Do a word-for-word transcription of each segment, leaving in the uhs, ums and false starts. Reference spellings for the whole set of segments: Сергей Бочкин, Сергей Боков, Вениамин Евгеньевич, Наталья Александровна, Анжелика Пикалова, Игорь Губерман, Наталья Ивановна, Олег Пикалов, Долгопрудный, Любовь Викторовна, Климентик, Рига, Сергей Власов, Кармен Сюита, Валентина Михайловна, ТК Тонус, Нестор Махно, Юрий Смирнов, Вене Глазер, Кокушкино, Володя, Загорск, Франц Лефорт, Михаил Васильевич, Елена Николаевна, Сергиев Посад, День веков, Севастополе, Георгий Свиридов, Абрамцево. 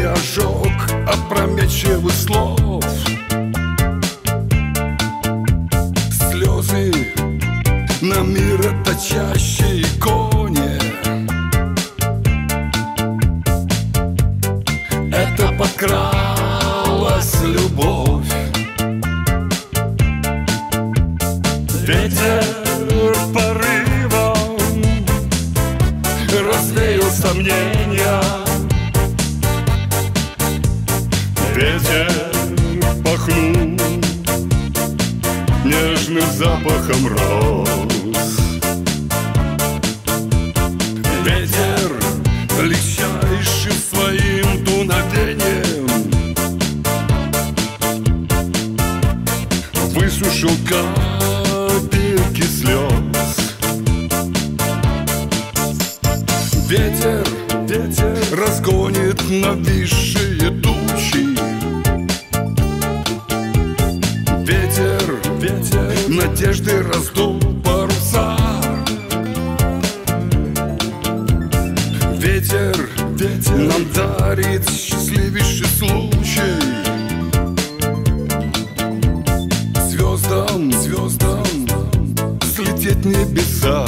и ожог опрометчивых слов, слезы на мироточащие кони. Это подкралась любовь. Ветер порывом развеял сомнения, ветер пахнул нежным запахом роз, ветер, легчайший своим дуновением, высушил капельки слез. Ветер, ветер разгонит нависшие тучи, ветер, ветер надежды раздул паруса, ветер, ветер нам дарит счастливейший случай, звездам, звездам слететь небеса,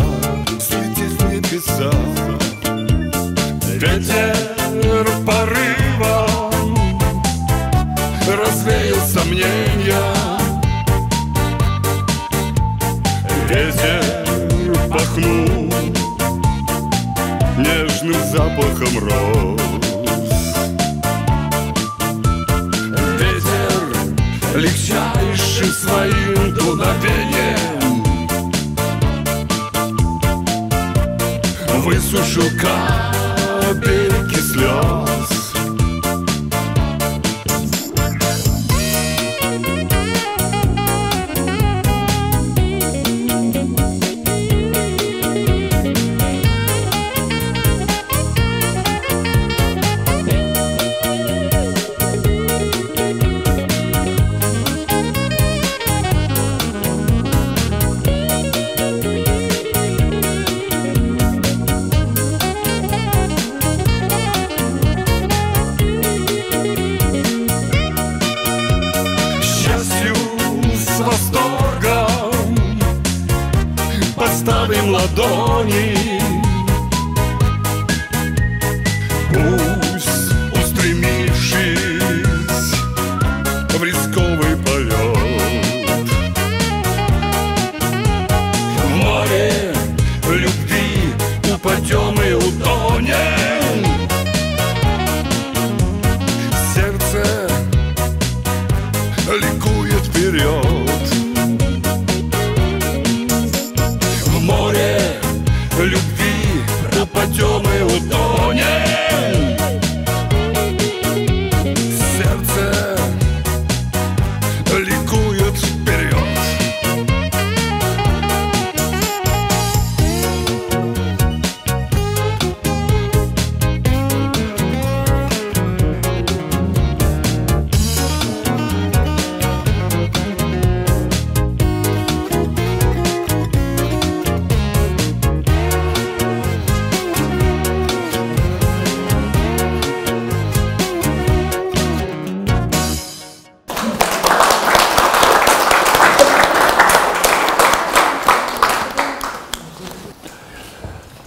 слететь небеса. Ветер порывом развеял сомнения, ветер пахнул нежным запахом роз, ветер легчайшим своим дуновением высушил капельки слез.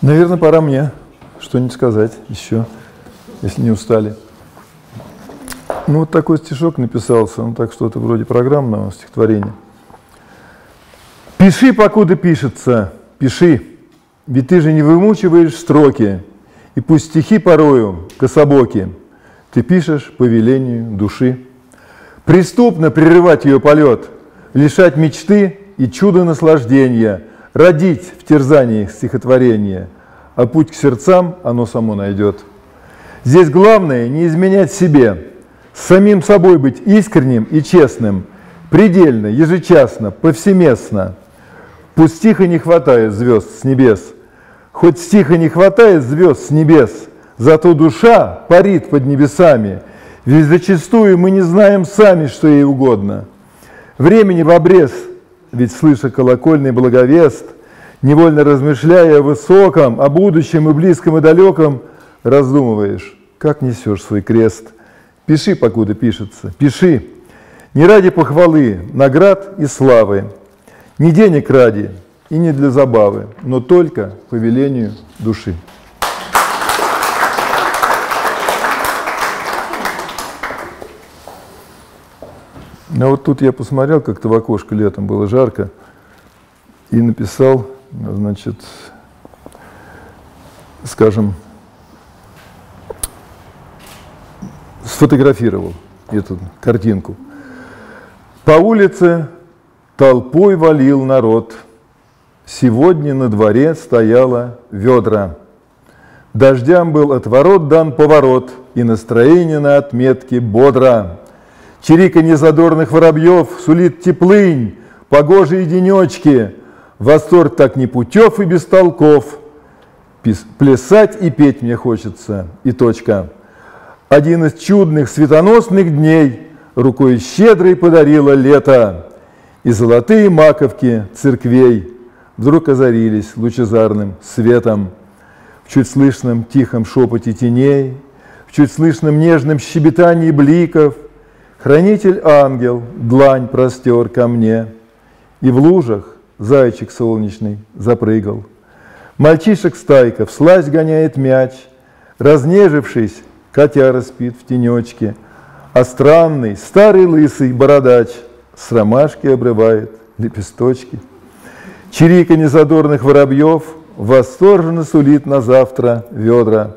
Наверное, пора мне что-нибудь сказать еще, если не устали. Ну, вот такой стишок написался, ну, так что-то вроде программного стихотворения. «Пиши, покуда пишется, пиши, ведь ты же не вымучиваешь строки, и пусть стихи порою кособоки, ты пишешь по велению души. Преступно прерывать ее полет, лишать мечты и чудо наслаждения, родить в терзаниях стихотворение, а путь к сердцам оно само найдет. Здесь главное не изменять себе, с самим собой быть искренним и честным, предельно, ежечасно, повсеместно. Пусть тихо не хватает звезд с небес, хоть тихо не хватает звезд с небес, зато душа парит под небесами, ведь зачастую мы не знаем сами, что ей угодно. Времени в обрез, ведь, слыша колокольный благовест, невольно размышляя о высоком, о будущем и близком и далеком, раздумываешь, как несешь свой крест. Пиши, покуда пишется, пиши. Не ради похвалы, наград и славы, не денег ради и не для забавы, но только по велению души. А вот тут я посмотрел, как-то в окошко летом было жарко, и написал, значит, скажем, сфотографировал эту картинку. По улице толпой валил народ. Сегодня на дворе стояло ведра. Дождям был отворот дан поворот, и настроение на отметке бодро. Чириканье задорных воробьев сулит теплынь, погожие денечки, восторг так не путев и без толков. Плясать и петь мне хочется, и точка. Один из чудных светоносных дней рукой щедрой подарило лето, и золотые маковки церквей вдруг озарились лучезарным светом. В чуть слышном тихом шепоте теней, в чуть слышном нежном щебетании бликов хранитель-ангел длань простер ко мне, и в лужах зайчик солнечный запрыгал. Мальчишек стайка вслазь гоняет мяч, разнежившись, котяра спит в тенечке, а странный старый лысый бородач с ромашки обрывает лепесточки. Чириканье задорных воробьев восторженно сулит на завтра ведра,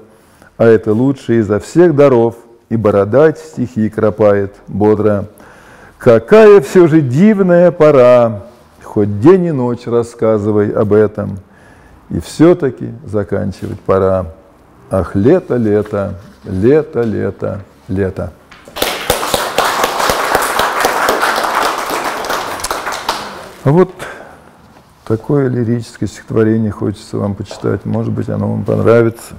а это лучшее изо всех даров, и бородать стихи кропает бодро. Какая все же дивная пора, хоть день и ночь рассказывай об этом, и все-таки заканчивать пора. Ах, лето, лето, лето, лето, лето. Вот такое лирическое стихотворение хочется вам почитать, может быть, оно вам понравится.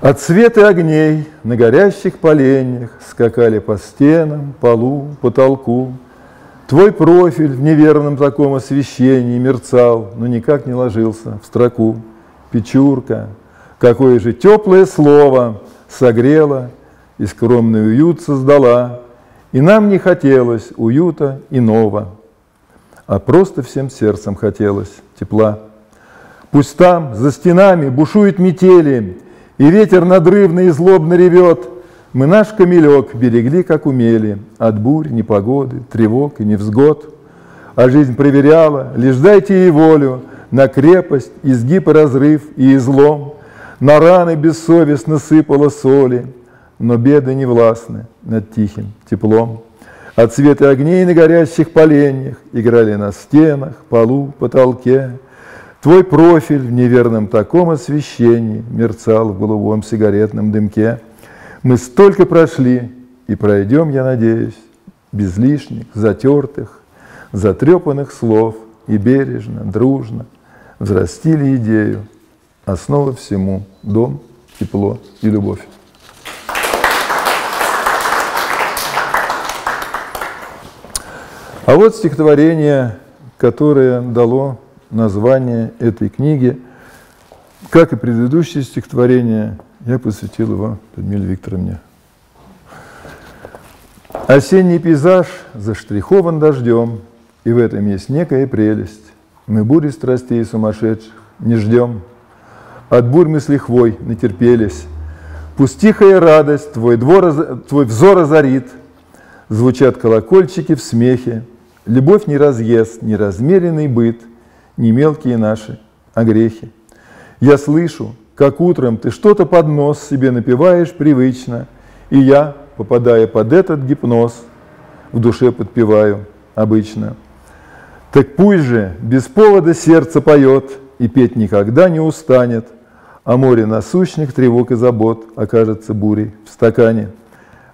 От света огней на горящих поленьях скакали по стенам, полу, потолку. Твой профиль в неверном таком освещении мерцал, но никак не ложился в строку. Печурка, какое же теплое слово согрело и скромный уют создала, и нам не хотелось уюта иного, а просто всем сердцем хотелось тепла. Пусть там, за стенами, бушуют метели, и ветер надрывно и злобно ревет, мы наш камелек берегли, как умели, от бурь, непогоды, тревог и невзгод. А жизнь проверяла, лишь дайте ей волю, на крепость, изгиб и разрыв, и излом. На раны бессовестно сыпала соли, но беды не властны над тихим теплом. От света огней на горящих поленьях играли на стенах, полу, потолке. Твой профиль в неверном таком освещении мерцал в голубом сигаретном дымке. Мы столько прошли, и пройдем, я надеюсь, без лишних, затертых, затрепанных слов, и бережно, дружно взрастили идею. Основа всему — дом, тепло и любовь. А вот стихотворение, которое дало название этой книги, как и предыдущее стихотворение, я посвятил его Людмиле Викторовне. Осенний пейзаж заштрихован дождем, и в этом есть некая прелесть. Мы бури страстей сумасшедших не ждем, от бурь мы с лихвой натерпелись. Пусть тихая радость твой, двор, твой взор озарит, звучат колокольчики в смехе, любовь не разъезд, не размеренный быт, не мелкие наши, а грехи. Я слышу, как утром ты что-то под нос себе напеваешь привычно, и я, попадая под этот гипноз, в душе подпеваю обычно. Так пусть же без повода сердце поет, и петь никогда не устанет, а море насущных тревог и забот окажется бурей в стакане.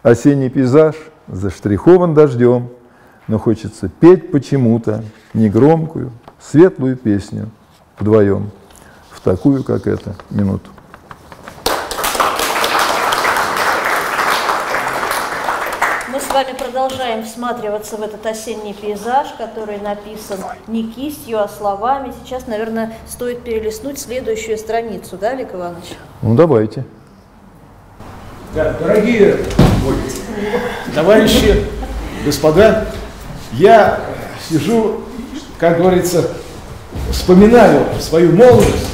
Осенний пейзаж заштрихован дождем, но хочется петь почему-то негромкую, светлую песню вдвоем, в такую, как эта, минуту. Мы с вами продолжаем всматриваться в этот осенний пейзаж, который написан не кистью, а словами. Сейчас, наверное, стоит перелистнуть следующую страницу, да, Олег Иванович? Ну, давайте. Да, дорогие товарищи, господа, я сижу, как говорится, вспоминаю свою молодость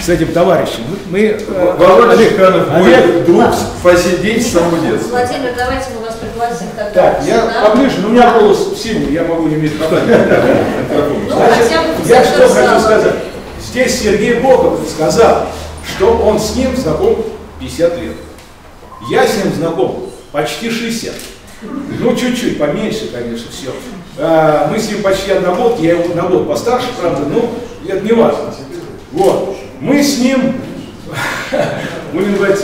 с этим товарищем. Мы, Володя Пикалов, мой друг, посидеть с самого детства. Владимир, давайте мы вас пригласим. Так, я поближе, но у меня голос сильный, я могу не иметь проблем. Я что хочу сказать. Здесь Сергей Боков сказал, что он с ним знаком пятьдесят лет. Я с ним знаком почти шестьдесят. Ну, чуть-чуть, поменьше, конечно, все. А, мы с ним почти одногодки, я его на год постарше, правда, но это не важно. Вот. Мы с ним, будем говорить,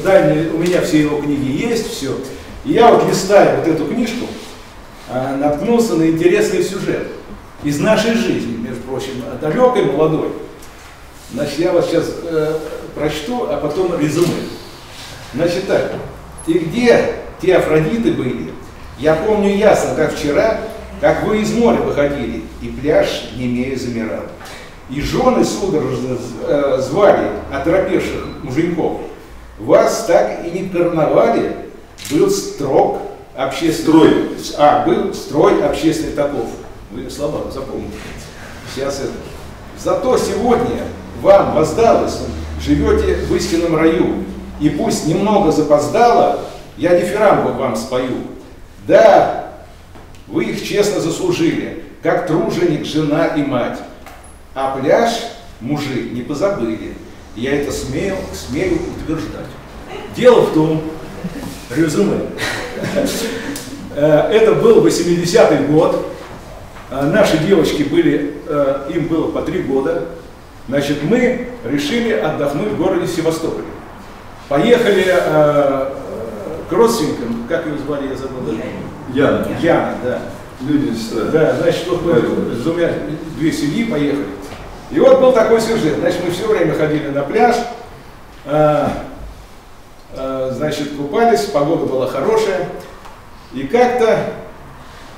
здание, у меня все его книги есть, все. И я вот, листая вот эту книжку, наткнулся на интересный сюжет из нашей жизни, между прочим, далекой, молодой. Значит, я вас сейчас э, прочту, а потом резюме. Значит так, и где те Афродиты были? Я помню ясно, как вчера, как вы из моря выходили, и пляж немея замирал. И жены судорожно э, звали оторопевших муженьков. Вас так и не карнавали, был строг общественный... Строй. А, был строй общественных таков. Вы слова запомните. Сейчас это. Зато сегодня вам воздалось, живете в истинном раю. И пусть немного запоздало, я дифирамбы вам спою. Да, вы их честно заслужили, как труженик, жена и мать. А пляж, мужи, не позабыли. Я это смею, смею утверждать. Дело в том, резюме, это был восьмидесятый год. Наши девочки были, им было по три года. Значит, мы решили отдохнуть в городе Севастополе. Поехали э, к родственникам, как ее звали, я забыл. Яна. Яна, да. Люди сестра. Да, значит, вот мы с двумя, две семьи поехали. И вот был такой сюжет. Значит, мы все время ходили на пляж, э, э, значит, купались, погода была хорошая. И как-то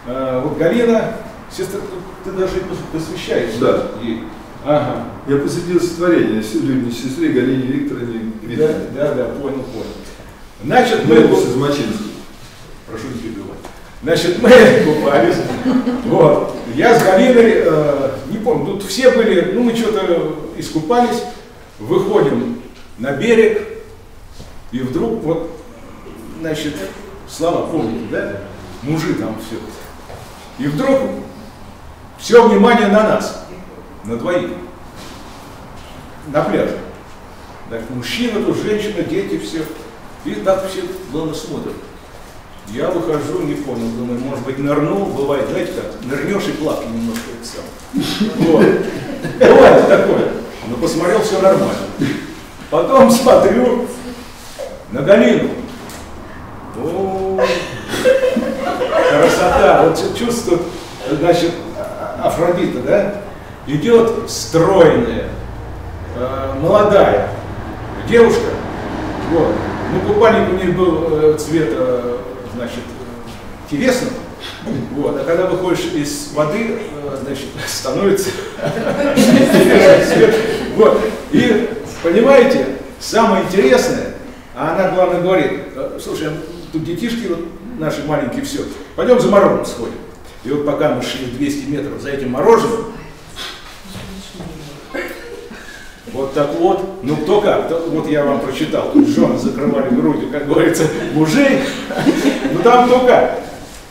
э, вот Галина, сестра, ты даже посвящаешься да. ей. Ага. Я посетил сотворение Людмиле сестре Галине Викторовне. Да, да, да, понял, понял. Значит, мы... Прошу не перебивать. Значит, мы купались. Вот. Я с Галиной, э, не помню, тут все были, ну мы что-то искупались, выходим на берег, и вдруг вот, значит, слова помните, да? Мужи там все. И вдруг все внимание на нас. На двоих. На пляже. Так, мужчина, тут женщина, дети, все. И так все, главное, смотрят. Я выхожу, не понял, думаю, может быть, нырнул, бывает, знаете как, нырнешь и плавки немножко, это сам. Вот. Бывает такое. Но посмотрел, все нормально. Потом смотрю на Галину. О, красота. Вот чувствует, значит, Афродита, да? Идет стройная, э, молодая девушка. Вот. Ну, купальник у нее был э, цвета, э, значит, телесного. Вот. А когда выходишь из воды, э, значит, становится цвет. Вот. И, понимаете, самое интересное, а она, главное, говорит, слушай, тут детишки вот, наши маленькие, все, пойдем за мороженым сходим. И вот пока мы шли двести метров за этим мороженым, вот так вот, ну кто как, вот я вам прочитал, тут жены закрывали грудью, как говорится, мужей, ну там кто как,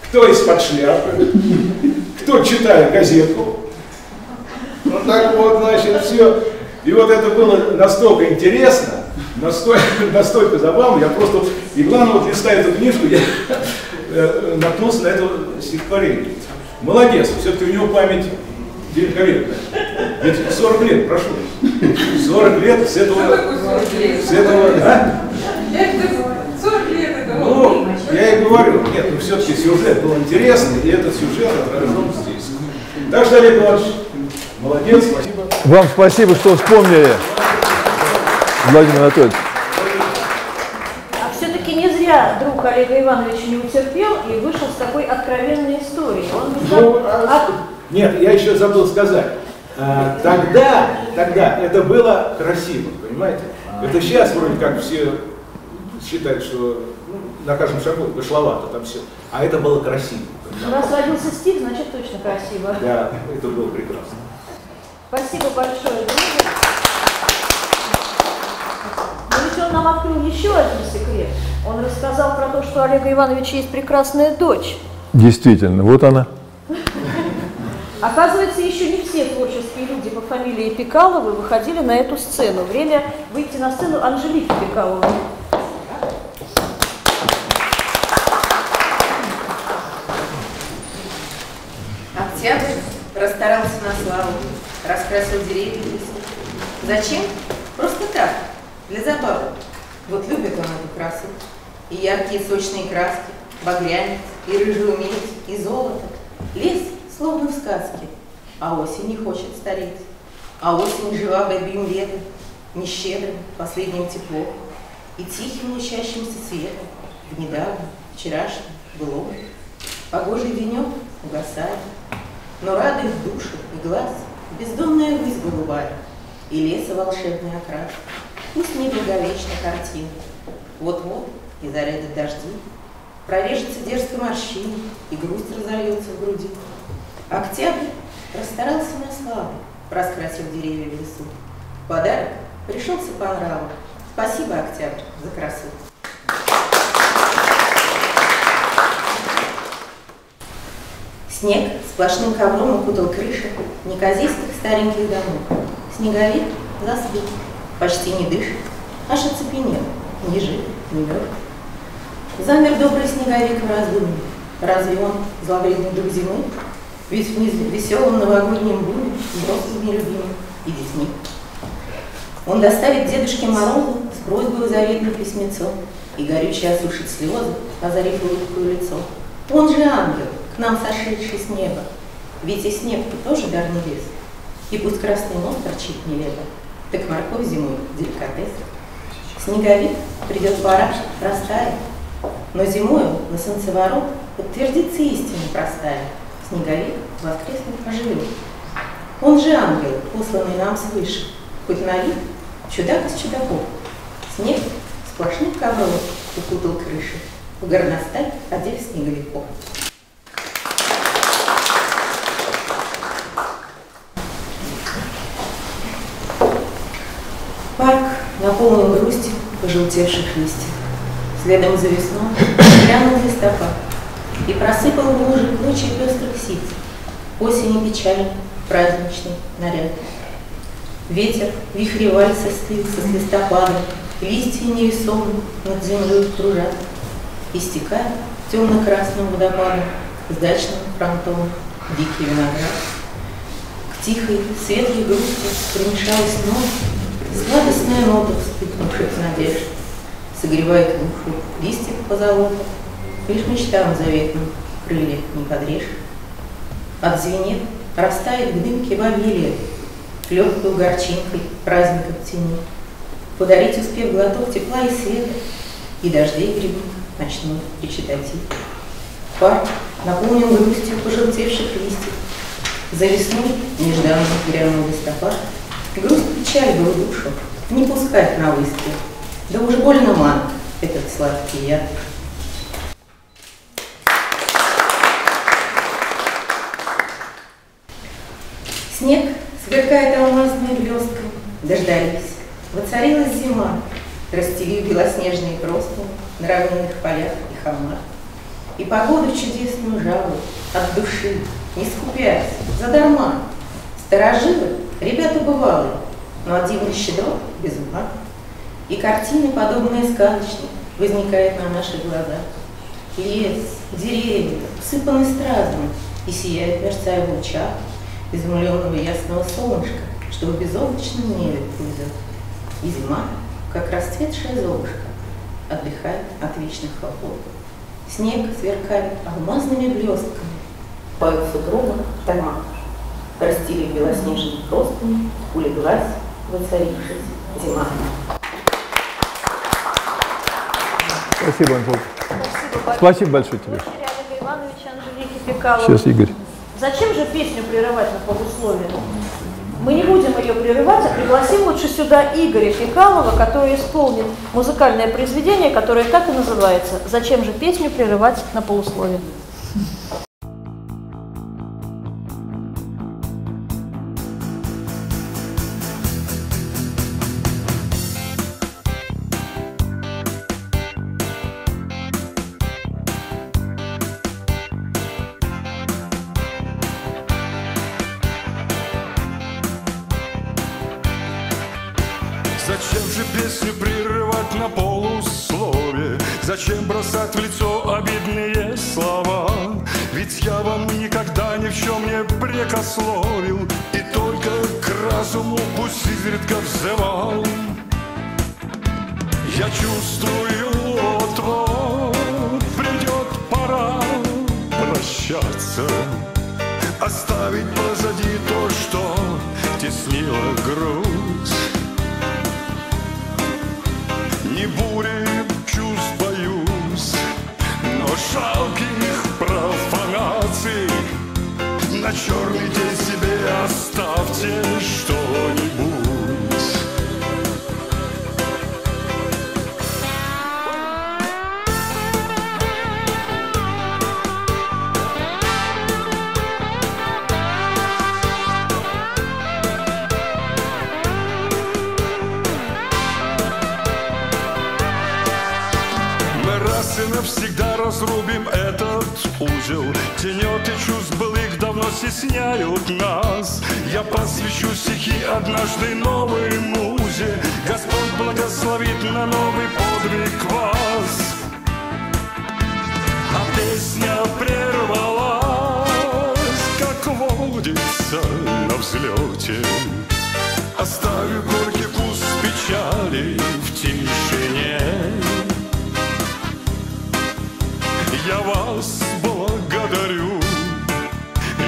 кто из-под шляпы, кто читает газетку, ну так вот, значит, все. И вот это было настолько интересно, настолько, настолько забавно, я просто, и главное, вот листая эту книжку, я наткнулся на это стихотворение. Молодец, все-таки у него память великолепная. Ведь сорок лет прошу. сорок лет с этого... сорок лет? С этого, а? сорок лет это ну, я и говорю, нет, ну все-таки сюжет был интересный, и этот сюжет отражен здесь. Так что, Олег Иванович, молодец, спасибо. Вам спасибо, что вспомнили, Владимир Анатольевич. А все-таки не зря друг Олега Ивановича не утерпел и вышел с такой откровенной историей. Он ну, а... Нет, я еще забыл сказать. Тогда, тогда это было красиво, понимаете? Это сейчас вроде как все считают, что ну, на каждом шагу пошловато там все. А это было красиво. Раз родился стиль, значит точно красиво. Да, это было прекрасно. Спасибо большое, друзья. Но ведь он нам открыл еще один секрет. Он рассказал про то, что у Олега Ивановича есть прекрасная дочь. Действительно, вот она. Оказывается, еще не все творческие люди по фамилии Пикаловы выходили на эту сцену. Время выйти на сцену Анжелики Пикаловой. Октябрь расстарался на славу, раскрасил деревья в лесу. Зачем? Просто так, для забавы. Вот любит он эту красу. И яркие сочные краски, багрянец, и рыжую медь, и золото. Лес словно в сказке, а осень не хочет стареть. А осень жива бабьим летом, нещедрым, последним теплом и тихим лучащимся светом в недавнем, вчерашнем, былом. Погожий денек угасает, но радует душу и глаз бездомная высь голубая и леса волшебный окрас. Пусть неблаговечна картина, вот-вот и зарядят дожди, прорежется дерзко морщина, и грусть разольется в груди. Октябрь расстарался на славу, раскрасил деревья в лесу. Подарок пришелся по нраву. Спасибо, Октябрь, за красу. Снег сплошным ковром укутал крыши неказистых стареньких домов. Снеговик заспит, почти не дышит, аж оцепенел, не жив, не мертв. Замер добрый снеговик в раздумье. Разве он зловредный друг зимы? Ведь в веселом новогоднем буре взрослыми любимыми и детьми. Он доставит Дедушке Морозу с просьбой заветное письмецо и горючее осушит слезы, озарив улыбку лицо. Он же ангел, к нам сошедший с неба, ведь и снег-то тоже дар небес. И пусть красный нос торчит нелепо, так морковь зимой деликатес. Снеговик придет пора, растает, но зимою на солнцеворот подтвердится истина простая. Снеговик воскреснет оживет. Он же ангел, посланный нам свыше, хоть на вид чудак из чудаков. Снег сплошным ковром укутал крыши, в горностай одел снеговиков. Парк наполнил грусти пожелтевших листьев. Следом за весной глянул листопад и просыпал в лужи клочья пестрых сиц. Осень и печаль, праздничный наряд. Ветер вихреваль состылся с листопада, листья невесомы над землей кружат, истекая темно-красным водопадом с дачным фронтом дикий виноград. К тихой, светлой грусти примешалась ночь, сладостная нота вспыхнувших надежд, согревает душу листьев позолота, лишь мечтам заветным крылья не подрежь. Отзвенев, растает в дымке бабье лето, легкую горчинкой праздника в тени, подарить успев глоток тепла и света, и дождей грибник ночной причитатель. Парк наполнил грустью пожелтевших листьев, за весной нежданно грянул листопад, грусть печаль был душу, не пускать на выстрел, да уж больно манит этот сладкий яд. Снег сверкает алмазной блесткой, дождались, воцарилась зима, расстелив белоснежные простыни на равнинных полях и холмах. И погоду чудесную жалуют от души, не скупясь, задарма. Старожилы, ребята бывалые, но дивно щедро, без ума. И картины, подобные сказочным, возникают на наших глазах. Лес, деревья, усыпаны стразами, и сияет мерцая в лучах изумленного ясного солнышка, что в безоблачном небе плывет. И зима, как расцветшая золушка, отдыхает от вечных хлопот. Снег сверкает алмазными блестками, поют сугробы в томах. Растили белоснежные простыни, улеглась воцарившись зима. Спасибо, Анжелка. Спасибо, Спасибо большое тебе. Сейчас, Игорь. Зачем же песню прерывать на полусловие? Мы не будем ее прерывать, а пригласим лучше сюда Игоря Пикалова, который исполнит музыкальное произведение, которое так и называется «Зачем же песню прерывать на полуслове?». Зачем же песню прерывать на полуслове? Зачем бросать в лицо обидные слова? Ведь я вам никогда ни в чем не прекословил, и только к разуму пусть изредка взывал. Я чувствую, вот-вот придет пора прощаться, оставить позади то, что теснило грусть. Не бури чувств боюсь, но жалких профанаций на черный день себе оставьте что-нибудь. Всегда разрубим этот узел. Тенеты чувств былых давно стесняют нас. Я посвящу стихи однажды новой музе. Господь благословит на новый подвиг вас. А песня прервалась, как водится, на взлете. Оставлю горький вкус печали в тишине. Я вас благодарю,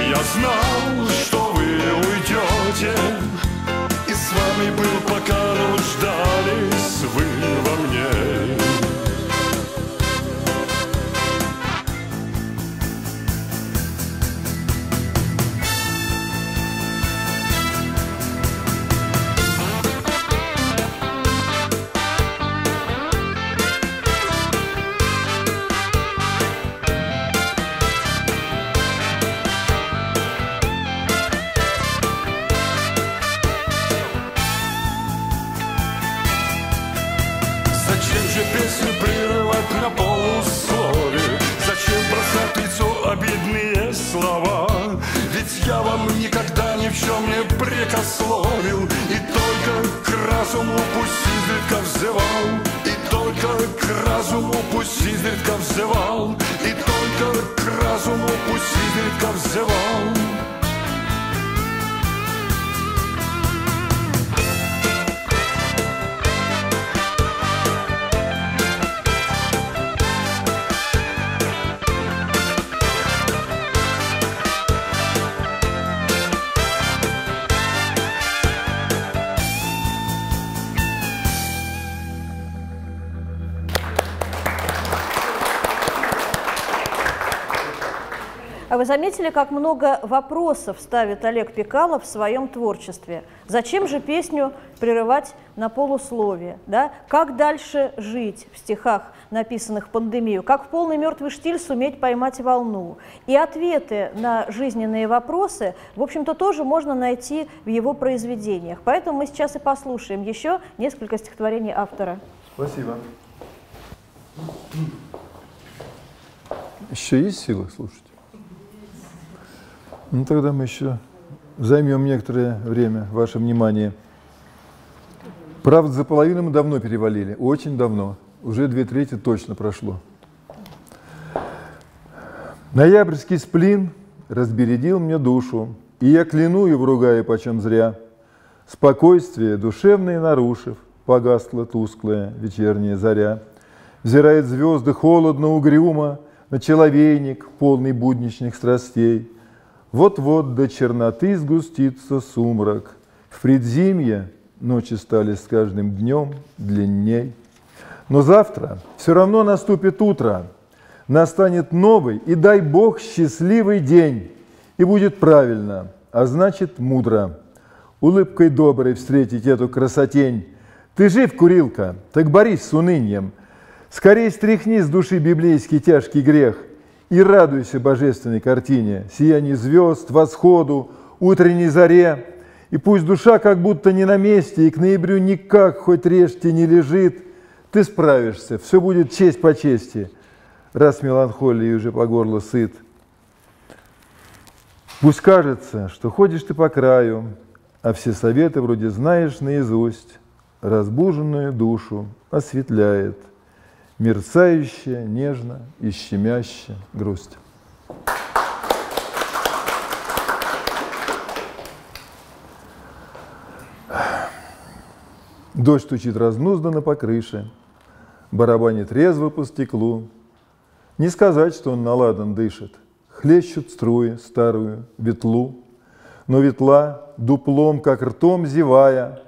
я знал, что вы уйдете, и с вами был, пока нуждались вы во мне. Вы заметили, как много вопросов ставит Олег Пикалов в своем творчестве. Зачем же песню прерывать на полусловие? Да? Как дальше жить в стихах, написанных в пандемию? Как в полный мертвый штиль суметь поймать волну? И ответы на жизненные вопросы, в общем-то, тоже можно найти в его произведениях. Поэтому мы сейчас и послушаем еще несколько стихотворений автора. Спасибо. Еще есть силы слушать? Ну, тогда мы еще займем некоторое время ваше внимание. Правда, за половину мы давно перевалили, очень давно. Уже две трети точно прошло. Ноябрьский сплин разбередил мне душу, и я кляну его, ругая почем зря. Спокойствие душевное нарушив, погасла тусклая вечерняя заря. Взирает звезды холодно-угрюмо на человейник, полный будничных страстей. Вот-вот до черноты сгустится сумрак. В предзимье ночи стали с каждым днем длинней. Но завтра все равно наступит утро. Настанет новый и, дай Бог, счастливый день. И будет правильно, а значит мудро. улыбкой доброй встретить эту красотень. Ты жив, курилка, так борись с унынием. Скорей стряхни с души библейский тяжкий грех и радуйся божественной картине, сиянию звезд, восходу, утренней заре. И пусть душа как будто не на месте, и к ноябрю никак, хоть режьте, не лежит, ты справишься, все будет честь по чести, раз меланхолии уже по горло сыт. Пусть кажется, что ходишь ты по краю, а все советы вроде знаешь наизусть, разбуженную душу осветляет мерцающая, нежно и щемящая грусть. Дождь стучит разнузданно по крыше, барабанит резво по стеклу. Не сказать, что он наладан дышит, хлещут струи старую ветлу. Но ветла, дуплом, как ртом зевая,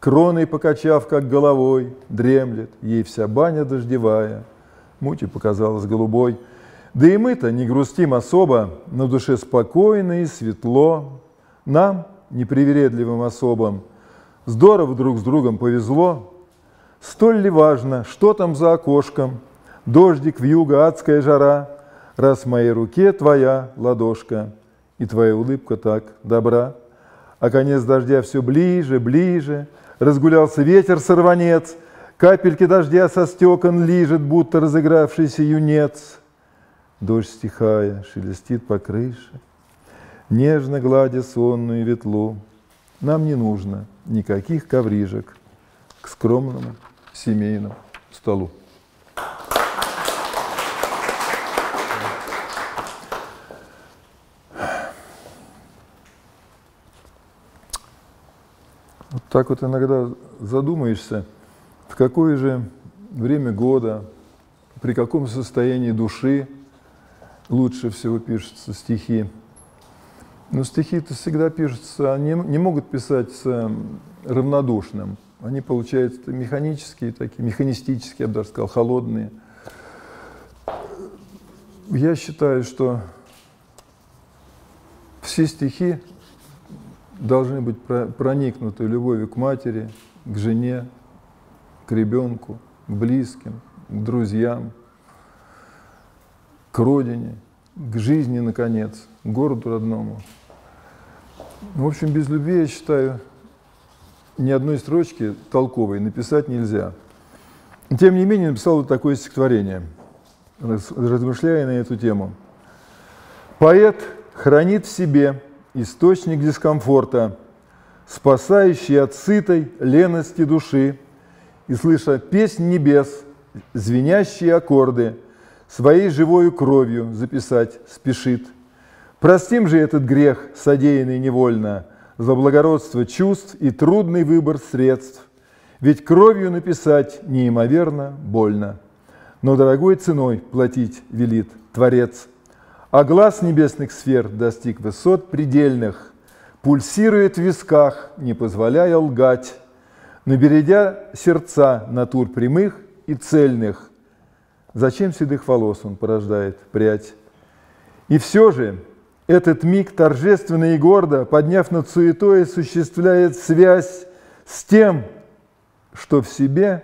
кроной покачав, как головой, дремлет ей вся баня дождевая, мути показалась голубой. Да и мы-то не грустим особо, на душе спокойно и светло. Нам, непривередливым особам, здорово друг с другом повезло. Столь ли важно, что там за окошком, дождик, вьюга, адская жара, раз в моей руке твоя ладошка, и твоя улыбка так добра. А конец дождя все ближе, ближе, разгулялся ветер-сорванец, капельки дождя со стекон лижет, будто разыгравшийся юнец. Дождь, стихая, шелестит по крыше, нежно гладя сонную ветлу. Нам не нужно никаких коврижек к скромному семейному столу. Вот так вот иногда задумаешься, в какое же время года, при каком состоянии души лучше всего пишутся стихи. Но стихи-то всегда пишутся, они не могут писаться равнодушным. Они получаются механические, такие, механистические, я бы даже сказал, холодные. Я считаю, что все стихи должны быть проникнуты любовью к матери, к жене, к ребенку, к близким, к друзьям, к родине, к жизни, наконец, к городу родному. В общем, без любви, я считаю, ни одной строчки толковой написать нельзя. Тем не менее, написал вот такое стихотворение, размышляя на эту тему. Поэт хранит в себе источник дискомфорта, спасающий от сытой лености души, и, слыша песнь небес, звенящие аккорды, своей живою кровью записать спешит. Простим же этот грех, содеянный невольно, за благородство чувств и трудный выбор средств. Ведь кровью написать неимоверно больно, но дорогой ценой платить велит Творец. А глаз небесных сфер достиг высот предельных, пульсирует в висках, не позволяя лгать, но бередя сердца натур прямых и цельных. Зачем седых волос он порождает прядь? И все же этот миг торжественно и гордо, подняв над суетой, осуществляет связь с тем, что в себе,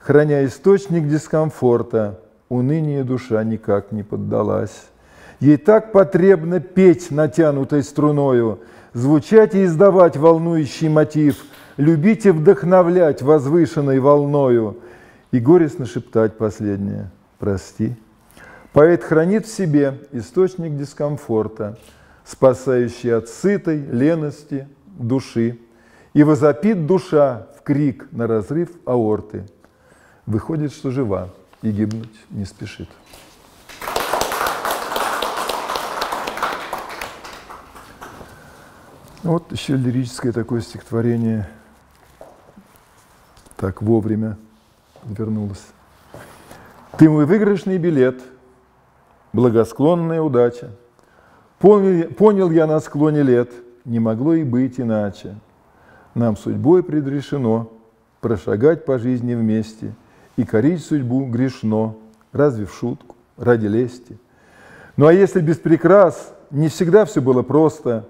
храня источник дискомфорта, уныние душа никак не поддалась. Ей так потребно петь натянутой струною, звучать и издавать волнующий мотив, любить и вдохновлять возвышенной волною, и горестно шептать последнее «Прости». Поэт хранит в себе источник дискомфорта, спасающий от сытой лености души, и возопит душа в крик на разрыв аорты. Выходит, что жива и гибнуть не спешит. Вот еще лирическое такое стихотворение, так вовремя вернулось. Ты мой выигрышный билет, благосклонная удача. Понял, понял я на склоне лет, не могло и быть иначе. Нам судьбой предрешено прошагать по жизни вместе, и корить судьбу грешно, разве в шутку, ради лести. Ну а если без прикрас, не всегда все было просто,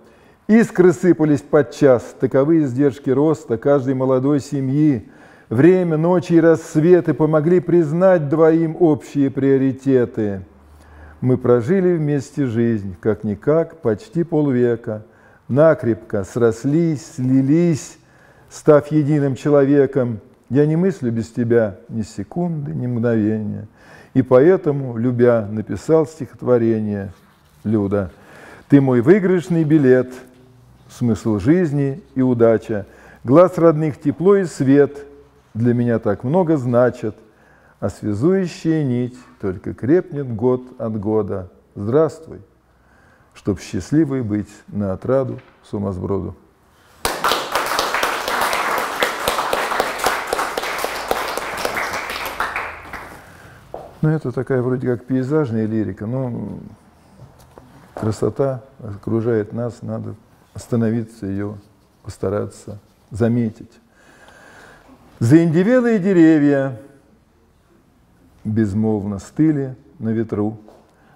Искры сыпались подчас, таковы издержки роста каждой молодой семьи. Время, ночи и рассветы помогли признать двоим общие приоритеты. Мы прожили вместе жизнь, как-никак, почти полвека. Накрепко срослись, слились, став единым человеком. Я не мыслю без тебя ни секунды, ни мгновения. И поэтому, любя, написал стихотворение. Люда. Ты мой выигрышный билет, смысл жизни и удача. Глаз родных тепло и свет для меня так много значат. А связующая нить только крепнет год от года. Здравствуй, чтоб счастливой быть на отраду сумасброду. Ну, это такая вроде как пейзажная лирика, но красота окружает нас, надо остановиться ее, постараться заметить. Заиндивелые деревья безмолвно стыли на ветру.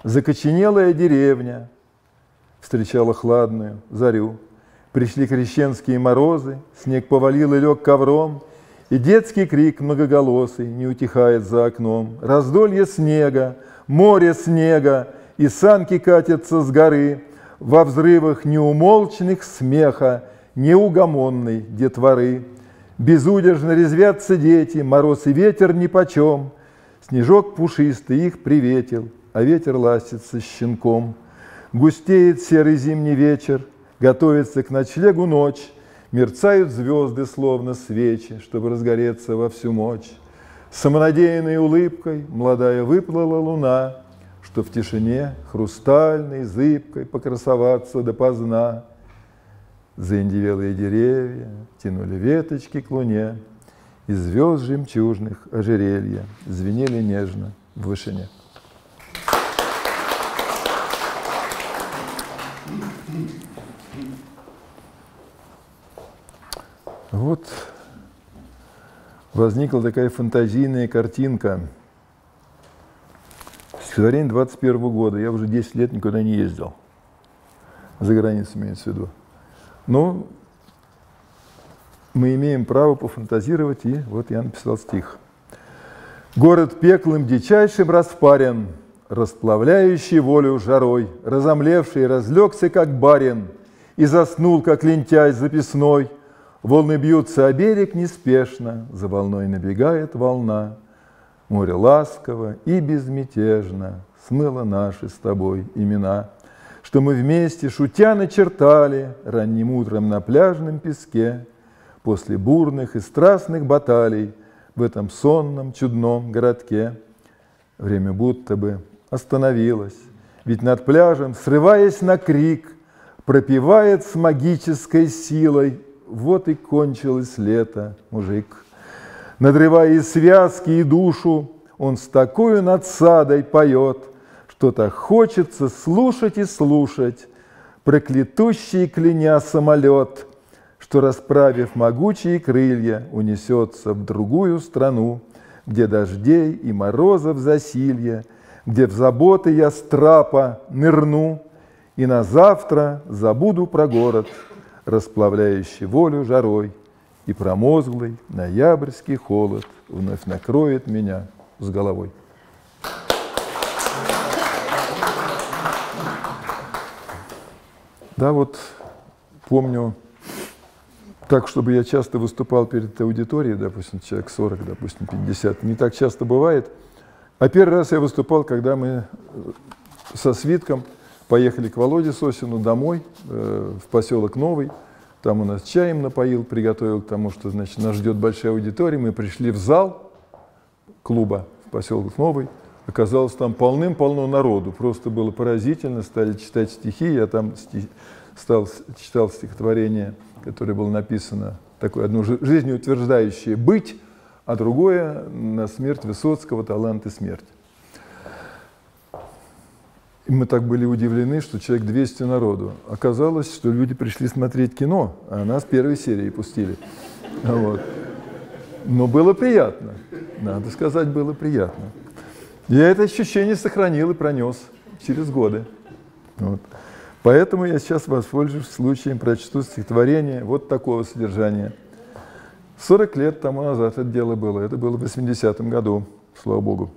Закоченелая деревня встречала хладную зарю. Пришли крещенские морозы, снег повалил и лег ковром. И детский крик многоголосый не утихает за окном. Раздолье снега, море снега, и санки катятся с горы. Во взрывах неумолчных смеха, неугомонной детворы. Безудержно резвятся дети, мороз и ветер нипочем. Снежок пушистый их приветил, а ветер ластится щенком. Густеет серый зимний вечер, готовится к ночлегу ночь. Мерцают звезды, словно свечи, чтобы разгореться во всю мощь. Самонадеянной улыбкой молодая выплыла луна, что в тишине хрустальной, зыбкой покрасоваться допоздна. Заиндивелые деревья тянули веточки к луне, и звезд жемчужных ожерелья звенели нежно в вышине. Вот возникла такая фантазийная картинка. Стихотворение двадцать первого года. Я уже десять лет никуда не ездил. За границу имеется в виду. Но мы имеем право пофантазировать, и вот я написал стих. Город пеклым дичайшим распарен, расплавляющий волю жарой, разомлевший разлегся, как барин, и заснул, как лентяй записной. Волны бьются о берег неспешно, за волной набегает волна. Море ласково и безмятежно смыло наши с тобой имена, что мы вместе, шутя, начертали ранним утром на пляжном песке, после бурных и страстных баталий в этом сонном чудном городке. Время будто бы остановилось, ведь над пляжем, срываясь на крик, пропевает с магической силой: вот и кончилось лето, мужик. Надрывая и связки, и душу, он с такой надсадой поет, что так хочется слушать и слушать, проклятущий кляня самолет, что, расправив могучие крылья, унесется в другую страну, где дождей и морозов засилье, где в заботы я с трапа нырну, и на завтра забуду про город, расплавляющий волю жарой, и промозглый ноябрьский холод вновь накроет меня с головой. Да, вот помню, так, чтобы я часто выступал перед аудиторией, допустим, человек сорок, допустим, пятьдесят, не так часто бывает. А первый раз я выступал, когда мы со свитком поехали к Володе Сосину домой, э, в поселок Новый. Там у нас чаем напоил, приготовил к тому, что, значит, нас ждет большая аудитория. Мы пришли в зал клуба в поселок Новый. Оказалось, там полным-полно народу. Просто было поразительно. Стали читать стихи. Я там стих... Стал... читал стихотворение, которое было написано, такое одно жизнеутверждающее «Быть», а другое «На смерть Высоцкого. Талант и смерть». И мы так были удивлены, что человек двести народу. Оказалось, что люди пришли смотреть кино, а нас первой серии пустили. Вот. Но было приятно. Надо сказать, было приятно. Я это ощущение сохранил и пронес через годы. Вот. Поэтому я сейчас, воспользуюсь случаем, прочту стихотворение вот такого содержания. сорок лет тому назад это дело было, это было в восьмидесятом году, слава Богу.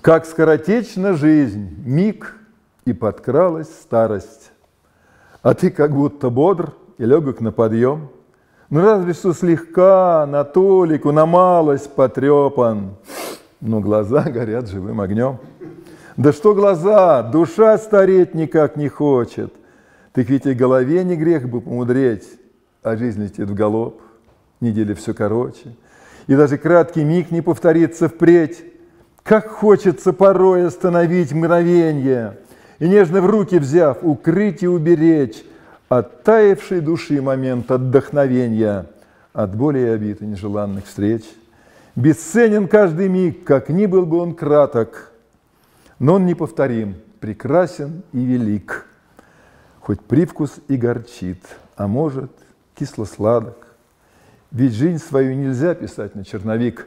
Как скоротечна жизнь, миг, и подкралась старость. А ты как будто бодр и легок на подъем. Ну разве что слегка, на толику, на малость потрепан. Но глаза горят живым огнем. Да что глаза, душа стареть никак не хочет. Так ведь и голове не грех бы помудреть, а жизнь летит вгалоп, недели все короче. И даже краткий миг не повторится впредь. Как хочется порой остановить мгновенье и, нежно в руки взяв, укрыть и уберечь от таявшей души момент отдохновения, от боли и обид и нежеланных встреч. Бесценен каждый миг, как ни был бы он краток, но он неповторим, прекрасен и велик. Хоть привкус и горчит, а может, кисло-сладок, ведь жизнь свою нельзя писать на черновик.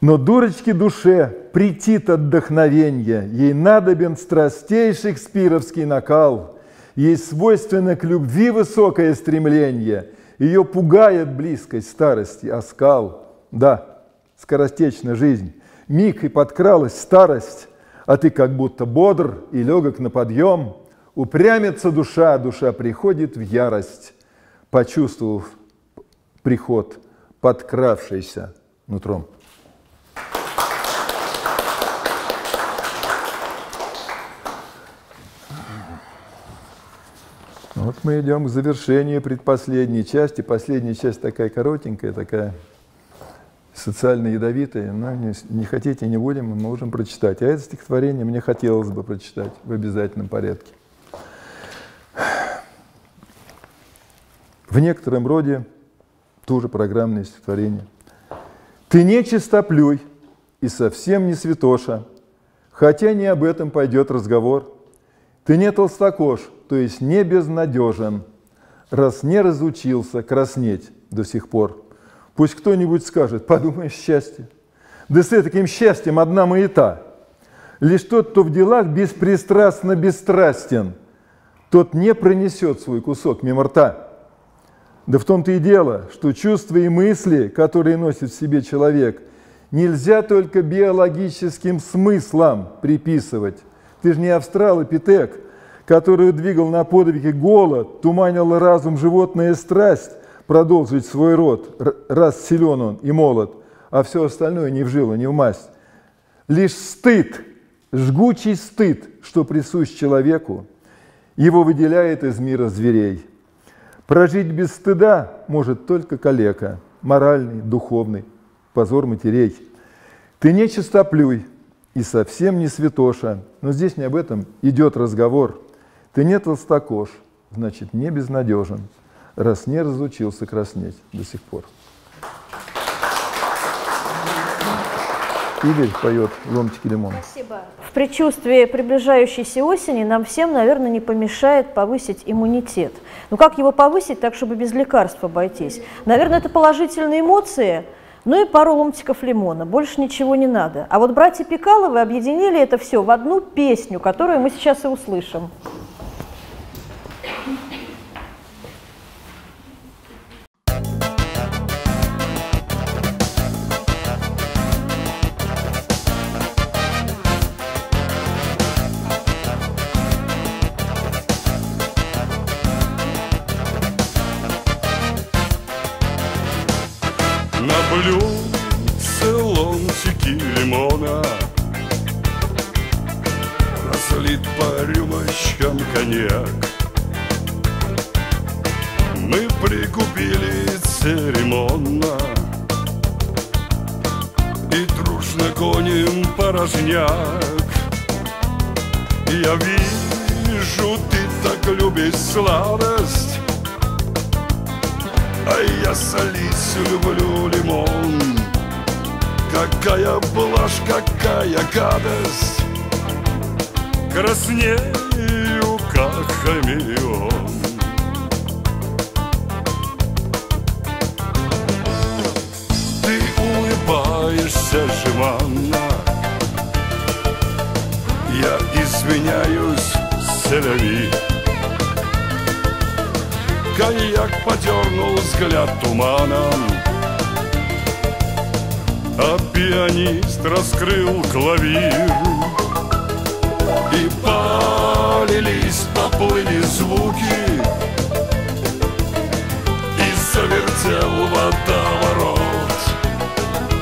Но дурочке душе претит отдохновенье, ей надобен страстей шекспировский накал, ей свойственно к любви высокое стремление, ее пугает близкой старости оскал. Да, скоротечна жизнь, миг и подкралась старость, а ты как будто бодр и легок на подъем, упрямится душа, душа приходит в ярость, почувствовав приход подкравшийся нутром. Вот мы идем к завершению предпоследней части. Последняя часть такая коротенькая, такая социально ядовитая. Но не, не хотите, не будем, мы можем прочитать. А это стихотворение мне хотелось бы прочитать в обязательном порядке. В некотором роде тоже программное стихотворение. «Ты не чистоплюй и совсем не святоша, хотя не об этом пойдет разговор. Ты не толстокож, то есть не безнадежен, раз не разучился краснеть до сих пор. Пусть кто-нибудь скажет, подумаешь, счастье. Да с таким счастьем одна маята. Лишь тот, кто в делах беспристрастно бесстрастен, тот не пронесет свой кусок мимо рта. Да в том-то и дело, что чувства и мысли, которые носит в себе человек, нельзя только биологическим смыслам приписывать. Ты же не австралопитек, который двигал на подвиге голод, туманил разум животная страсть продолжить свой род, раз силен он и молод, а все остальное не в жилу, не в масть. Лишь стыд, жгучий стыд, что присущ человеку, его выделяет из мира зверей. Прожить без стыда может только калека, моральный, духовный, позор матерей. Ты не чистоплюй и совсем не святоша, но здесь не об этом идет разговор. Ты не толстокож, значит, не безнадежен, раз не разучился краснеть до сих пор». Игорь поет «Ломтики лимона». Спасибо. В предчувствии приближающейся осени нам всем, наверное, не помешает повысить иммунитет. Но как его повысить так, чтобы без лекарств обойтись? Наверное, это положительные эмоции. Ну и пару ломтиков лимона, больше ничего не надо. А вот братья Пикаловы объединили это все в одну песню, которую мы сейчас и услышим. Мы прикупили церемонно и дружно гоним порожняк. Я вижу, ты так любишь сладость, а я солись люблю лимон. Какая блажь, какая гадость, краснею, как хамелеон. Ты улыбаешься жеманно, я извиняюсь с Тель-Ави. Коньяк подернул взгляд туманом, а пианист раскрыл клавир. И полились, поплыли звуки, и завертел водоворот.